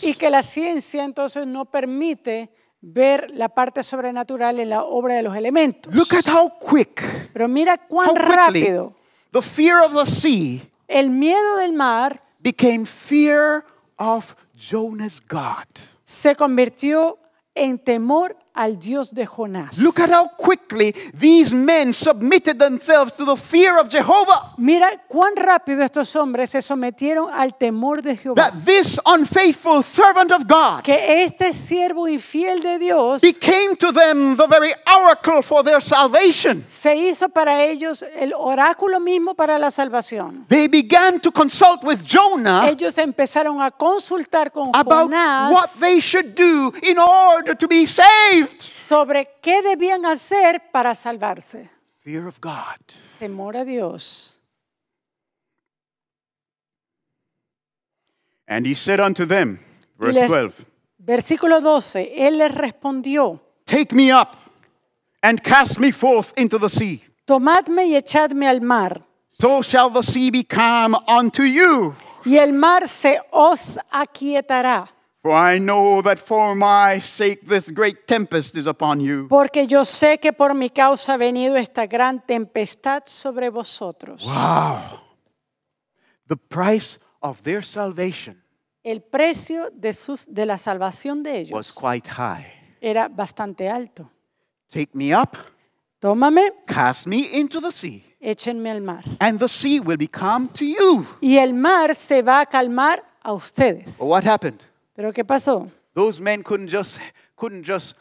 y que la ciencia entonces no permite ver la parte sobrenatural en la obra de los elementos. Look at how quick, pero mira cuán rápido the fear of the sea, el miedo del mar, became fear of Jonah's God. Se convirtió en temor al Dios de Jonás. Look at how quickly these men submitted themselves to the fear of Jehovah. Mira cuán rápido estos hombres se sometieron al temor de Jehová. That this unfaithful servant of God, que este siervo infiel de Dios, became to them the very oracle for their salvation. Se hizo para ellos el oráculo mismo para la salvación. They began to consult with Jonah. Ellos empezaron a consultar con Jonás about what they should do in order to be saved. Sobre qué debían hacer para salvarse. Fear of God. Temor a Dios. And he said unto them, verse 12. Versículo 12. Él les respondió, take me up and cast me forth into the sea. Tomadme y echadme al mar. So shall the sea be calm unto you. Y el mar se os aquietará. For I know that for my sake this great tempest is upon you. Porque yo sé que por mi causa ha venido esta gran tempestad sobre vosotros. Wow. The price of their salvation, el precio de la salvación de ellos, was quite high. Era bastante alto. Take me up. Tómame. Cast me into the sea. Échenme al mar. And the sea will be calm to you. Y el mar se va a calmar a ustedes. But what happened? Pero ¿qué pasó? Those men couldn't just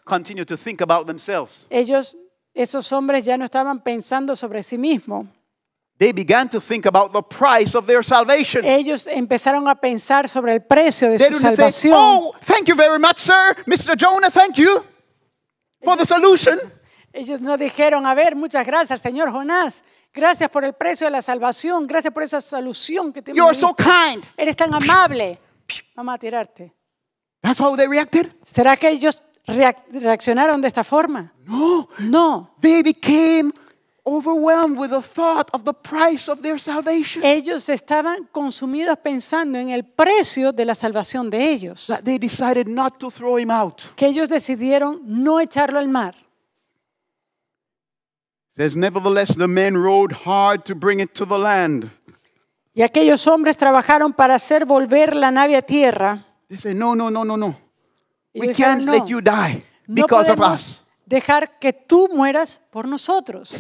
continue to think about themselves. Esos hombres ya no estaban pensando sobre sí mismos. They began to think about the price of their salvation. Ellos empezaron a pensar sobre el precio de su salvación. Oh, thank you very much, sir, Mr. Jonah. Thank you for the solution. Ellos no dijeron, a ver, muchas gracias, señor Jonás. Gracias por el precio de la salvación. Gracias por esa solución que te hemos dado. You are so kind. Eres tan amable. Vamos a tirarte. That's how they reacted? ¿Será que ellos reaccionaron de esta forma? No. No. They became overwhelmed with the thought of the price of their salvation. Ellos estaban consumidos pensando en el precio de la salvación de ellos. That they decided not to throw him out. Que ellos decidieron no echarlo al mar. Says, nevertheless, the men rowed hard to bring it to the land. Y aquellos hombres trabajaron para hacer volver la nave a tierra. They say, no, no, no, no, no. We can't let you die because of us. Dejar que tú mueras por nosotros.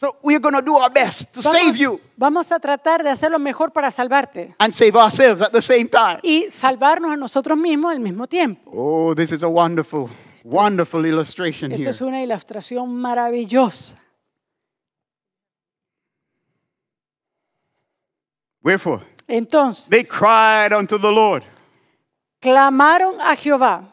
So we're going to do our best to save you. Vamos a tratar de hacer lo mejor para salvarte. And save ourselves at the same time. Y salvarnos a nosotros mismos al mismo tiempo. Oh, this is a wonderful, wonderful illustration here. Esto es una ilustración maravillosa. Wherefore, entonces, they cried unto the Lord. Clamaron a Jehová.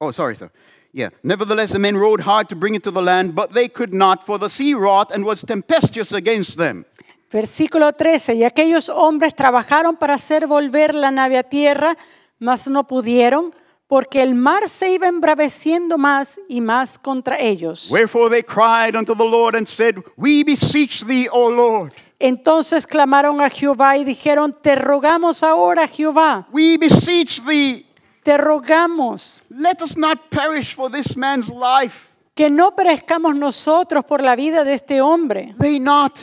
Oh, sorry, sir. Yeah. Nevertheless, the men rowed hard to bring it to the land, but they could not, for the sea wrought and was tempestuous against them. Versículo 13. Y aquellos hombres trabajaron para hacer volver la nave a tierra, mas no pudieron, porque el mar se iba embraveciendo más y más contra ellos. Wherefore they cried unto the Lord and said, We beseech thee, O Lord. Entonces clamaron a Jehová y dijeron, te rogamos ahora, Jehová. We beseech thee. Te rogamos. Let us not perish for this man's life. Que no perezcamos nosotros por la vida de este hombre. Lay not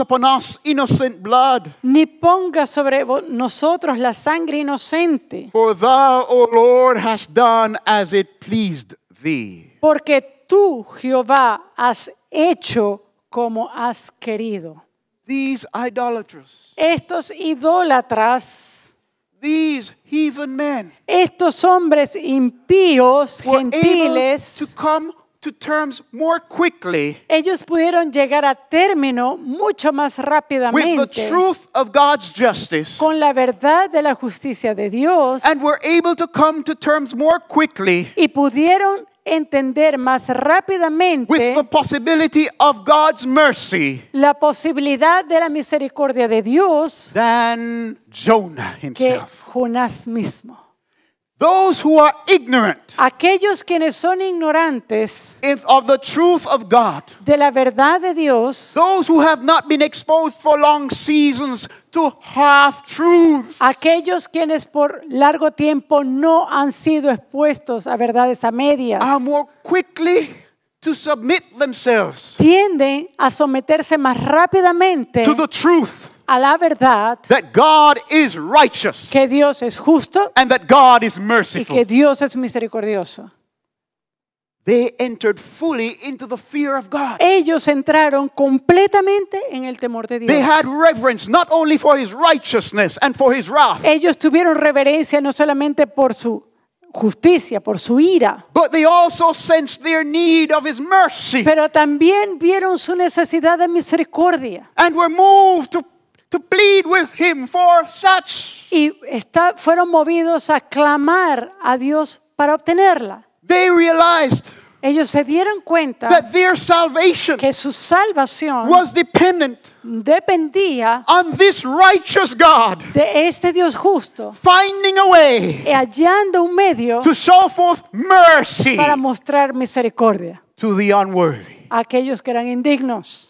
upon us innocent blood. Ni ponga sobre nosotros la sangre inocente. For thou, O Lord, hast done as it pleased thee. Porque tú, Jehová, has hecho como has querido. These idolaters. Estos idólatras. These heathen men, estos hombres impíos, gentiles, to come to terms more quickly, ellos pudieron llegar a término mucho más rápidamente with the truth of God's justice, con la verdad de la justicia de Dios, and were able to come to terms more quickly, y pudieron entender más rápidamente with the possibility of God's mercy, la posibilidad de la misericordia de Dios, than Jonah himself. Que Jonás mismo. Those who are ignorant, aquellos quienes son ignorantes of the truth of God, de la verdad de Dios, those who have not been exposed for long seasons to half truths, aquellos quienes por largo tiempo no han sido expuestos a verdades a medias, are more quickly to submit themselves, tienden a someterse más rápidamente to the truth, a la verdad, that God is righteous, que Dios es justo, and that God is merciful, y que Dios es misericordioso. They entered fully into the fear of God. Ellos entraron completamente en el temor de Dios. They had reverence not only for his righteousness and for his wrath. Ellos tuvieron reverencia no solamente por su justicia, por su ira, but they also sensed their need of his mercy. Pero también vieron su necesidad de misericordia. And were moved to plead with him for such. Y fueron movidos a clamar a Dios para obtenerla. They realized, ellos se dieron cuenta, that their salvation, que su salvación, was dependía on this righteous God, de este Dios justo, finding a way, hallando un medio, to show forth mercy, para mostrar misericordia, to the unworthy, a aquellos que eran indignos.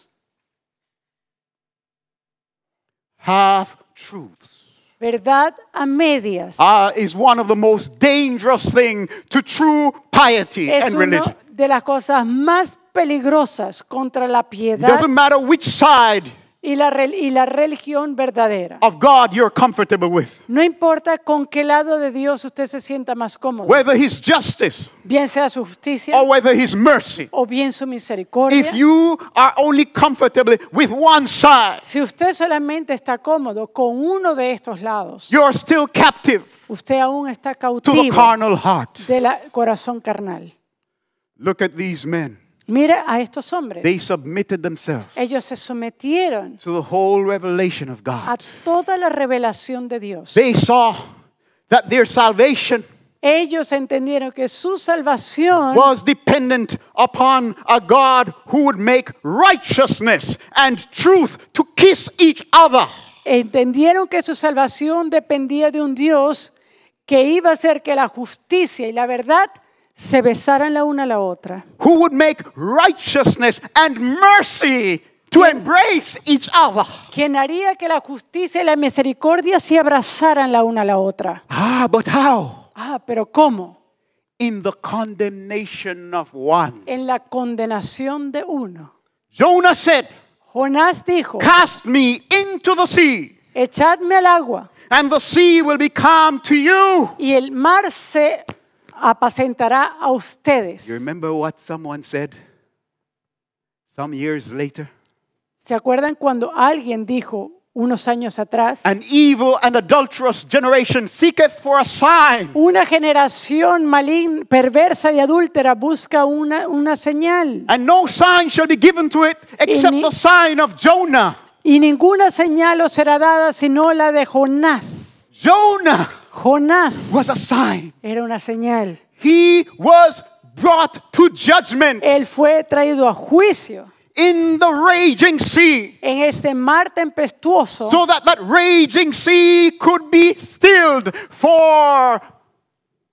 Half truths. Verdad a medias. Is one of the most dangerous thing to true piety and religion. Es una de las cosas más peligrosas contra la piedad. Doesn't matter which side y la religión verdadera. Of God you're comfortable with. No importa con qué lado de Dios usted se sienta más cómodo. Whether his justice, bien sea su justicia, or whether his mercy, o bien su misericordia. If you are only comfortable with one side, si usted solamente está cómodo con uno de estos lados, you're still captive. Usted aún está cautivo to the carnal heart. Del corazón carnal. Look at these men. Mira a estos hombres. They submitted themselves. Ellos se sometieron to the whole revelation of God. A toda la revelación de Dios. They saw that their salvation, ellos entendieron que su salvación, was dependent upon a God who would make righteousness and truth to kiss each other. Entendieron que su salvación dependía de un Dios que iba a hacer que la justicia y la verdad se besaran la una a la otra. Who would make righteousness and mercy to embrace each other. Quien haría que la justicia y la misericordia se abrazaran la una a la otra. Ah, but how? Ah, pero ¿cómo? In the condemnation of one. En la condenación de uno. Jonás said, Jonás dijo, cast me into the sea. Echadme al agua. And the sea will be calm to you. Y el mar se apacentará a ustedes. You remember what someone said some years later? ¿Se acuerdan cuando alguien dijo unos años atrás? An evil and adulterous generation seeketh for a sign. Una generación maligna, perversa y adúltera busca una señal. And no sign shall be given to it except the sign of Jonah. Y ninguna señal os será dada sino la de Jonás. Jonah. Jonás was a sign. Era una señal. He was brought to judgment. Él fue traído a juicio. In the raging sea. En este mar tempestuoso. So that raging sea could be stilled for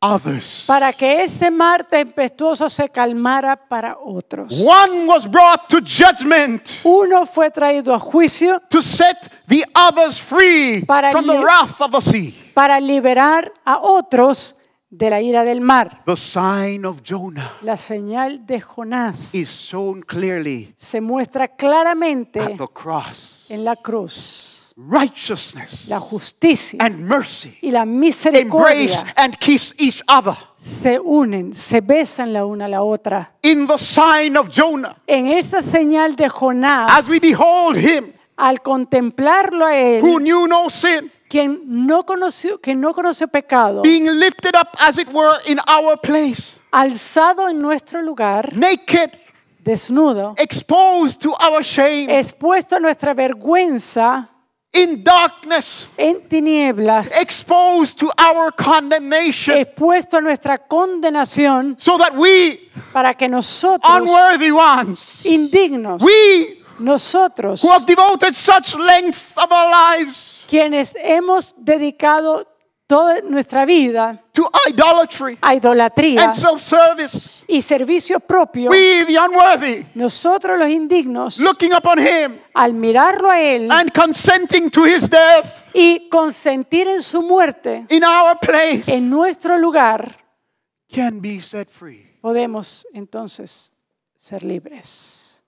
others. Para que este mar tempestuoso se calmara para otros. One was brought to judgment. Uno fue traído a juicio. To set the others free from the wrath of the sea. Para liberar a otros de la ira del mar. The sign of Jonah, la señal de Jonás, is shown clearly, se muestra claramente at the cross, en la cruz. Righteousness, la justicia, and mercy, y la misericordia, embrace and kiss each other, se unen, se besan la una a la otra. In the sign of Jonah, en esa señal de Jonás, as we behold him, al contemplarlo a él, who knew no sin, que no conoció pecado, being lifted up as it were in our place, alzado en nuestro lugar, naked, desnudo, exposed to our shame, expuesto a nuestra vergüenza, in darkness, en tinieblas, exposed to our condemnation, expuesto a nuestra condenación, so that we, para que nosotros, unworthy ones, indignos, we, nosotros, who have devoted such lengths of our lives, quienes hemos dedicado toda nuestra vida to idolatry, a idolatría, and self-service, y servicio propio, we, the unworthy, nosotros los indignos, looking upon him, al mirarlo a él, and consenting to his death, y consentir en su muerte, in our place, en nuestro lugar, can be set free. Podemos entonces ser libres.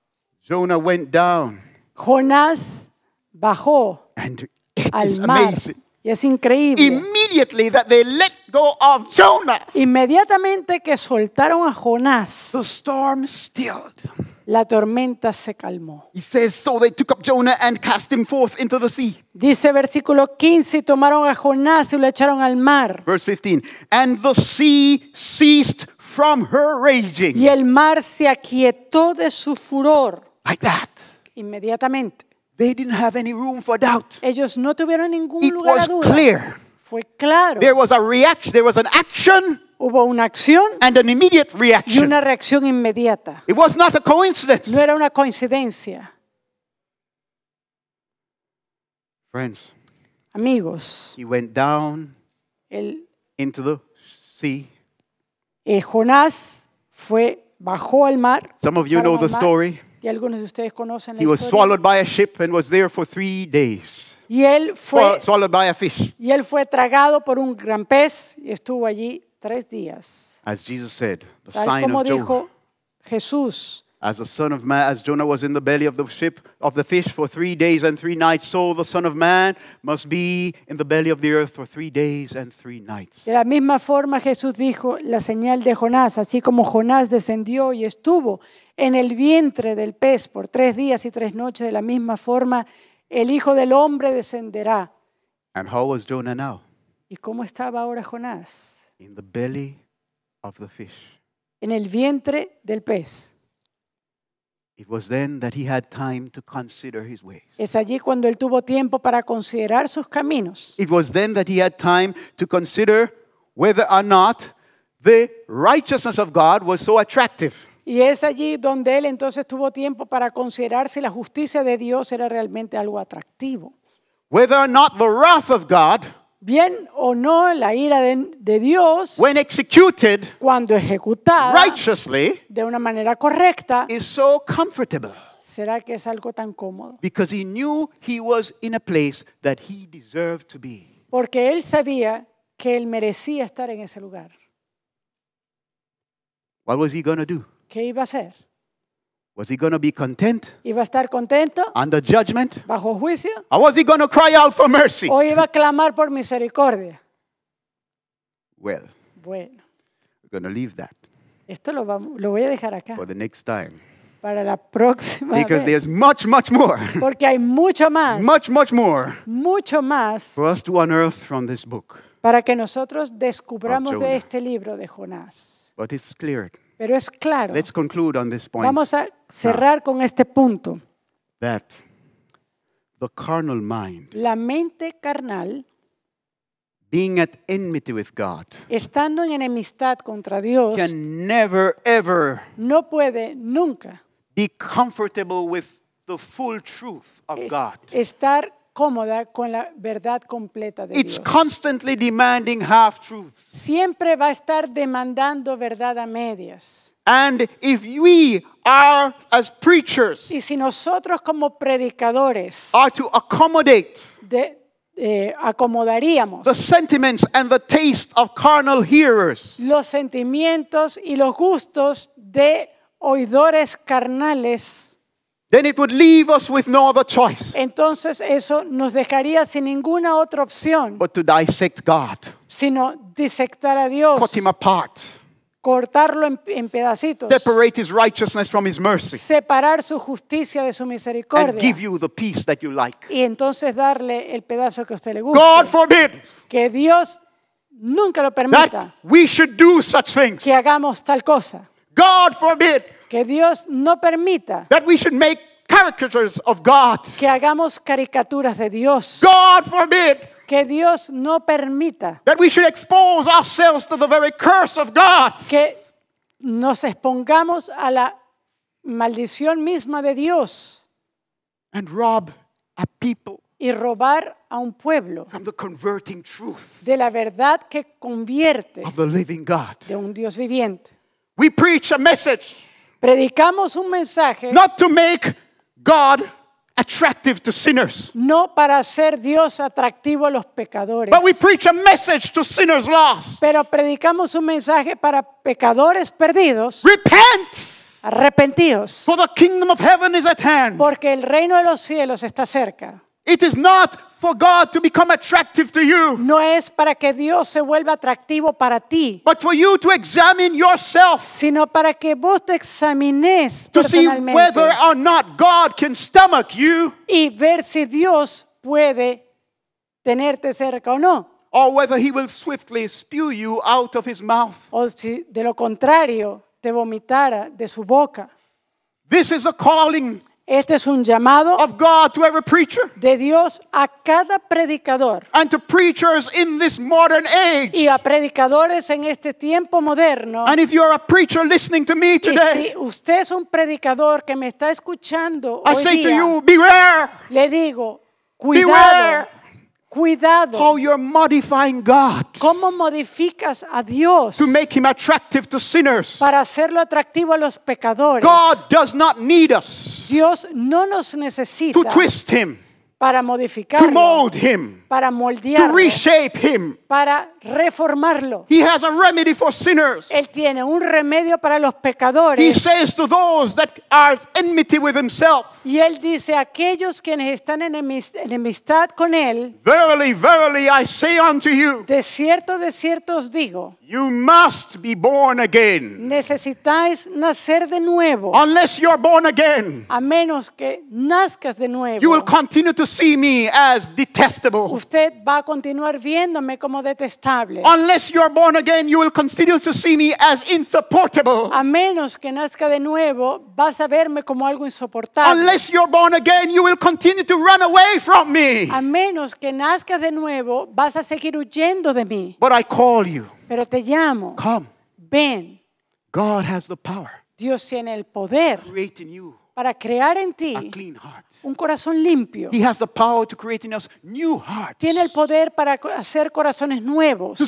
Jonah went down. Jonás bajó al mar. Y es increíble. Immediately that they let go of Jonah, inmediatamente que soltaron a Jonás, the storm stilled. La tormenta se calmó. He says, so they took up Jonah and cast him forth into the sea. Dice versículo 15, tomaron a Jonás y lo echaron al mar. Verse 15, and the sea ceased from her raging. Y el mar se aquietó de su furor. Like that. Inmediatamente. They didn't have any room for doubt. Ellos no tuvieron ningún lugar a duda. It was clear. Fue claro. There was a reaction. There was an action. Hubo una acción. And an immediate reaction. Y una reacción inmediata. It was not a coincidence. No era una coincidencia. Friends. Amigos. He went down into the sea. Jonás bajó al mar. Some of you know the story. Y algunos de ustedes conocen la historia. He was swallowed by a ship and was there for 3 days. Y él fue swallowed by a fish. Y él fue tragado por un gran pez y estuvo allí 3 días. As Jesus said, the sign of Jonah. Tal como dijo Jesús, As the Son of Man, as Jonah was in the belly of the ship of the fish for 3 days and 3 nights, so the Son of Man must be in the belly of the earth for 3 days and 3 nights. De la misma forma Jesús dijo la señal de Jonás, así como Jonás descendió y estuvo en el vientre del pez por 3 días y 3 noches, de la misma forma el Hijo del Hombre descenderá. And how was Jonah now? ¿Y cómo estaba ahora Jonás? In the belly of the fish. En el vientre del pez. It was then that he had time to consider his ways. Es allí cuando él tuvo tiempo para considerar sus caminos. It was then that he had time to consider whether or not the righteousness of God was so attractive. Y es allí donde él entonces tuvo tiempo para considerar si la justicia de Dios era realmente algo atractivo. Whether or not the wrath of God, bien o no la ira de Dios, when executed, cuando ejecutada righteously, de una manera correcta, is so comfortable. ¿Será que es algo tan cómodo? Because he knew he was in a place that he deserved to be. Porque él sabía que él merecía estar en ese lugar. What was he going to do? ¿Qué iba a hacer? Was he going to be content? ¿Iba a estar contento? Under judgment? ¿Bajo juicio? Or was he going to cry out for mercy? ¿O iba a clamar por misericordia? Well, bueno, we're going to leave that. Esto lo voy a dejar acá. For the next time. Para la próxima vez. There's much more. Porque hay mucho más. Much more. Mucho más. For us to unearth from this book. Para que nosotros descubramos de este libro de Jonás. But it's clear. Pero es claro. Let's conclude on this point. Vamos a cerrar con este punto. That the carnal mind, la mente carnal, being at enmity with God, estando en enemistad contra Dios, can never ever, no puede nunca, be comfortable with the full truth of God. Estar cómoda con la verdad completa de Dios. It's constantly demanding half truths. Siempre va a estar demandando verdad a medias. And if we are as preachers, y si nosotros como predicadores, are to accommodate, acomodaríamos, the sentiments and the taste of carnal hearers, los sentimientos y los gustos de oidores carnales, then it would leave us with no other choice. Entonces eso nos dejaría sin ninguna otra opción. But to dissect God, sino disectar a Dios, cut him apart, cortarlo en pedacitos, separate his righteousness from his mercy, separar su justicia de su misericordia, and give you the peace that you like, y entonces darle el pedazo que a usted le guste. God forbid, que Dios nunca lo permita, we should do such things, que hagamos tal cosa. God forbid, que Dios no permita, that we should make caricatures of God, que hagamos caricaturas de Dios. God forbid, que Dios no permita, that we should expose ourselves to the very curse of God, que nos expongamos a la maldición misma de Dios. And rob a people, y robar a un pueblo, from the converting truth, de la verdad que convierte, of the living God, de un Dios viviente. We preach a message, predicamos un mensaje, not to make God attractive to sinners, no para hacer Dios atractivo a los pecadores, but we preach a message to sinners lost, pero predicamos un mensaje para pecadores perdidos. Repent, arrepentíos, for the kingdom of heaven is at hand, porque el reino de los cielos está cerca. It is not for God to become attractive to you, no es para que Dios se vuelva atractivo para ti, but for you to examine yourself, sino para que vos te examines to personalmente, see whether or not God can stomach you, y ver si Dios puede tenerte cerca o no, or whether he will swiftly spew you out of his mouth, o si de lo contrario te vomitara de su boca. This is a calling, este es un llamado, of God to every preacher, de Dios a cada predicador, and to preachers in this modern age, y a predicadores en este tiempo moderno. And if you are a preacher listening to me today, y si usted es un predicador que me está escuchando hoy día, I say to you, beware, le digo, cuidado, beware, cuidado, how you're modifying God, cómo modificas a Dios, to make him attractive to sinners, para hacerlo atractivo a los pecadores. God does not need us, Dios no nos necesita, to twist him, para modificarlo, to mold him, para moldearlo, para reformarlo. He has a remedy for sinners. Él tiene un remedio para los pecadores. He says to those that are enmity with himself. Y él dice a aquellos quienes están en enemistad con él. Verily, verily, I say unto you. De cierto os digo. You must be born again. Necesitáis nacer de nuevo. Unless you are born again. A menos que nazcas de nuevo. You will continue to see me as detestable. Usted va a continuar viéndome como detestable. Unless you are born again, you will continue to see me as insupportable. A menos que nazca de nuevo, vas a verme como algo insoportable. Unless you are born again, you will continue to run away from me. A menos que nazcas de nuevo, vas a seguir huyendo de mí. But I call you. Pero te llamo. Come. Ven. God has the power. Dios tiene el poder. Create in you. Para crear en ti un corazón limpio. He has the power to create in us new hearts. Tiene el poder para hacer corazones nuevos. To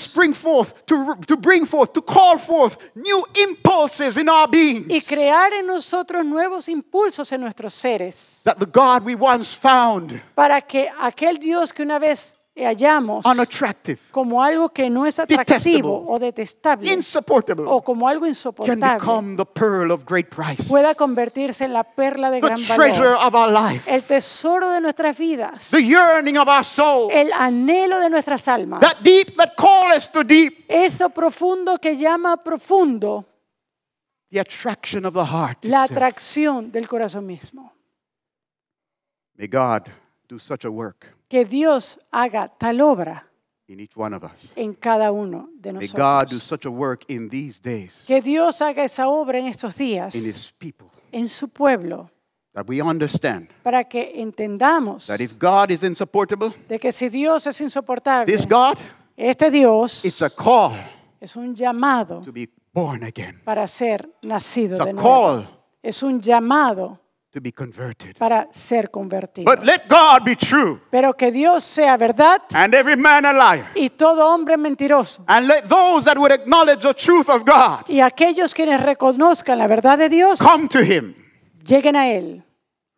call forth new impulses in our beings. Y crear en nosotros nuevos impulsos en nuestros seres. That the God we once found. Para que aquel Dios que una vez hallamos como algo que no es atractivo o detestable o como algo insoportable pueda convertirse en la perla de gran valor, el tesoro de nuestras vidas, el anhelo de nuestras almas, eso profundo que llama profundo, la atracción del corazón mismo. May God do such a work. Que Dios haga tal obra en cada uno de nosotros. Que Dios haga esa obra en estos días, en su pueblo, para que entendamos de que si Dios es insoportable, este Dios es un llamado para ser nacido de nuevo. Es un llamado para ser convertido. But let God be true, pero que Dios sea verdad, and every man a liar, y todo hombre mentiroso, and let those that would acknowledge the truth of God, y aquellos quienes reconozcan la verdad de Dios, come to him, lleguen a él,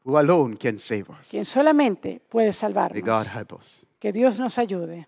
who alone can save us, quien solamente puede salvarnos. May God help us. Que Dios nos ayude.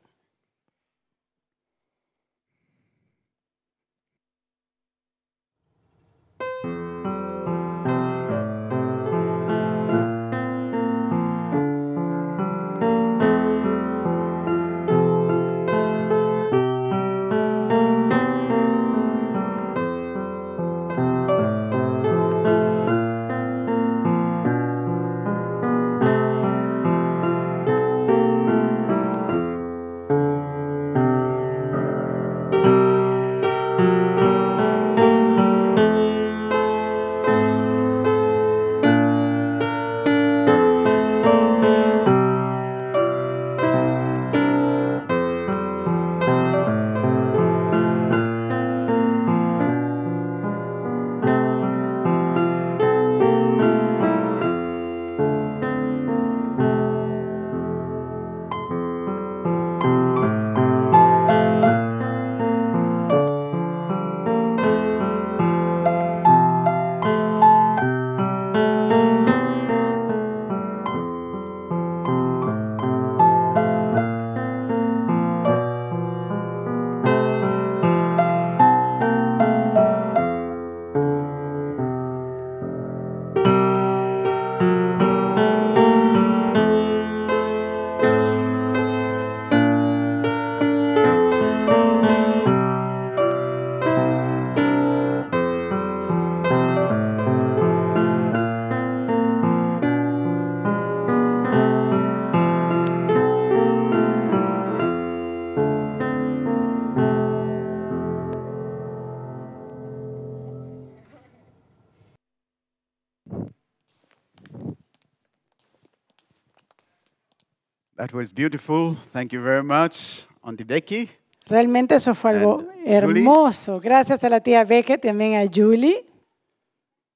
That was beautiful. Thank you very much, Auntie Becky. Realmente eso fue algo hermoso. Julie. Gracias a la tía Becky, también a Julie.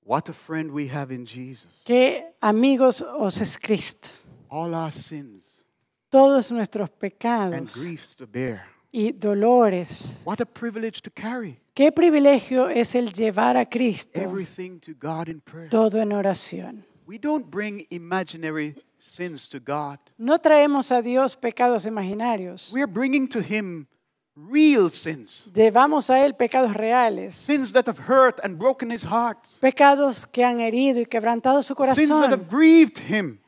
What a friend we have in Jesus. Qué amigos os es Cristo. All our sins. Todos nuestros pecados. And griefs to bear. Y dolores. What a privilege to carry. Qué privilegio es el llevar a Cristo. Everything to God in prayer. Todo en oración. We don't bring imaginary sins to God. No traemos a Dios pecados imaginarios. We are bringing to him real sins. Llevamos a él pecados reales. Sins that have hurt and broken his heart. Pecados que han herido y quebrantado su corazón. Sins that have grieved him.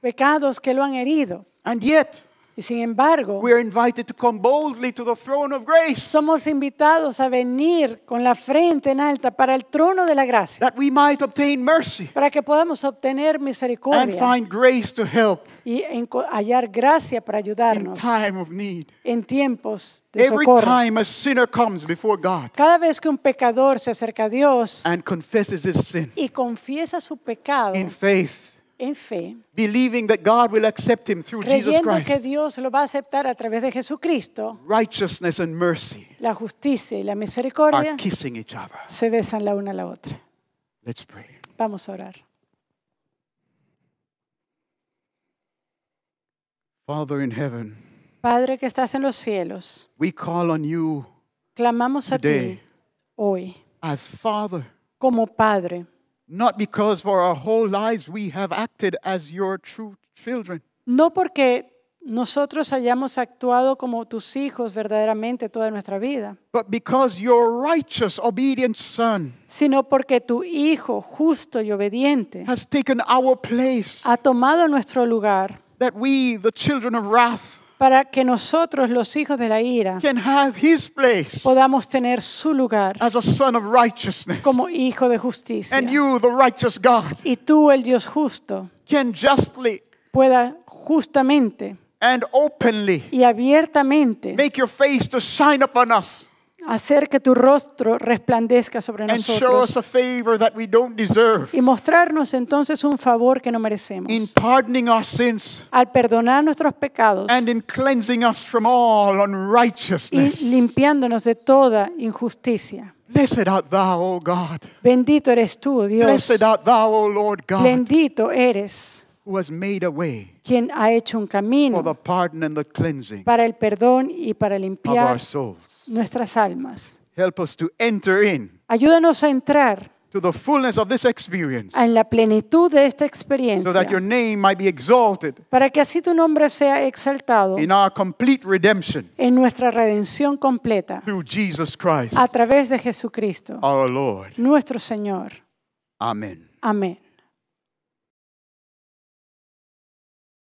Pecados que lo han herido. And yet, y sin embargo, we are invited to come boldly to the throne of grace. Somos invitados a venir con la frente en alta para el trono de la gracia. That we might obtain mercy. Para que podamos obtener misericordia. And find grace to help. Y hallar gracia para ayudarnos. In time of need. En tiempos de socorro. Every time a sinner comes before God. Cada vez que un pecador se acerca a Dios. And confesses his sin. Y confiesa su pecado. In faith. En fe, believing that God will accept him through Jesus Christ. Que Dios lo va a aceptar a través de Jesucristo. Righteousness and mercy. La justicia y la misericordia. Are kissing each other. Se besan la una a la otra. Let's pray. Vamos a orar. Father in heaven. Padre que estás en los cielos. We call on you. Clamamos a ti hoy. As Father. Como Padre. Not because for our whole lives we have acted as your true children. No porque nosotros hayamos actuado como tus hijos verdaderamente toda nuestra vida. But because your righteous, obedient son. Sino porque tu hijo justo y obediente. Has taken our place. Ha tomado nuestro lugar. That we, the children of wrath. Para que nosotros, los hijos de la ira, podamos tener su lugar como hijo de justicia. Y tú, el Dios justo, pueda justamente y abiertamente hacer que tu rostro resplandezca sobre nosotros y mostrarnos entonces un favor que no merecemos al perdonar nuestros pecados y limpiándonos de toda injusticia. Blessed art thou, O God. Bendito eres tú, Dios. Blessed art thou, O Lord God. Bendito eres who has made a way. Quien ha hecho un camino para el perdón y para limpiar nuestras almas. Ayúdanos a entrar en la plenitud de esta experiencia para que así tu nombre sea exaltado en nuestra redención completa a través de Jesucristo, nuestro Señor. Amén. Amén.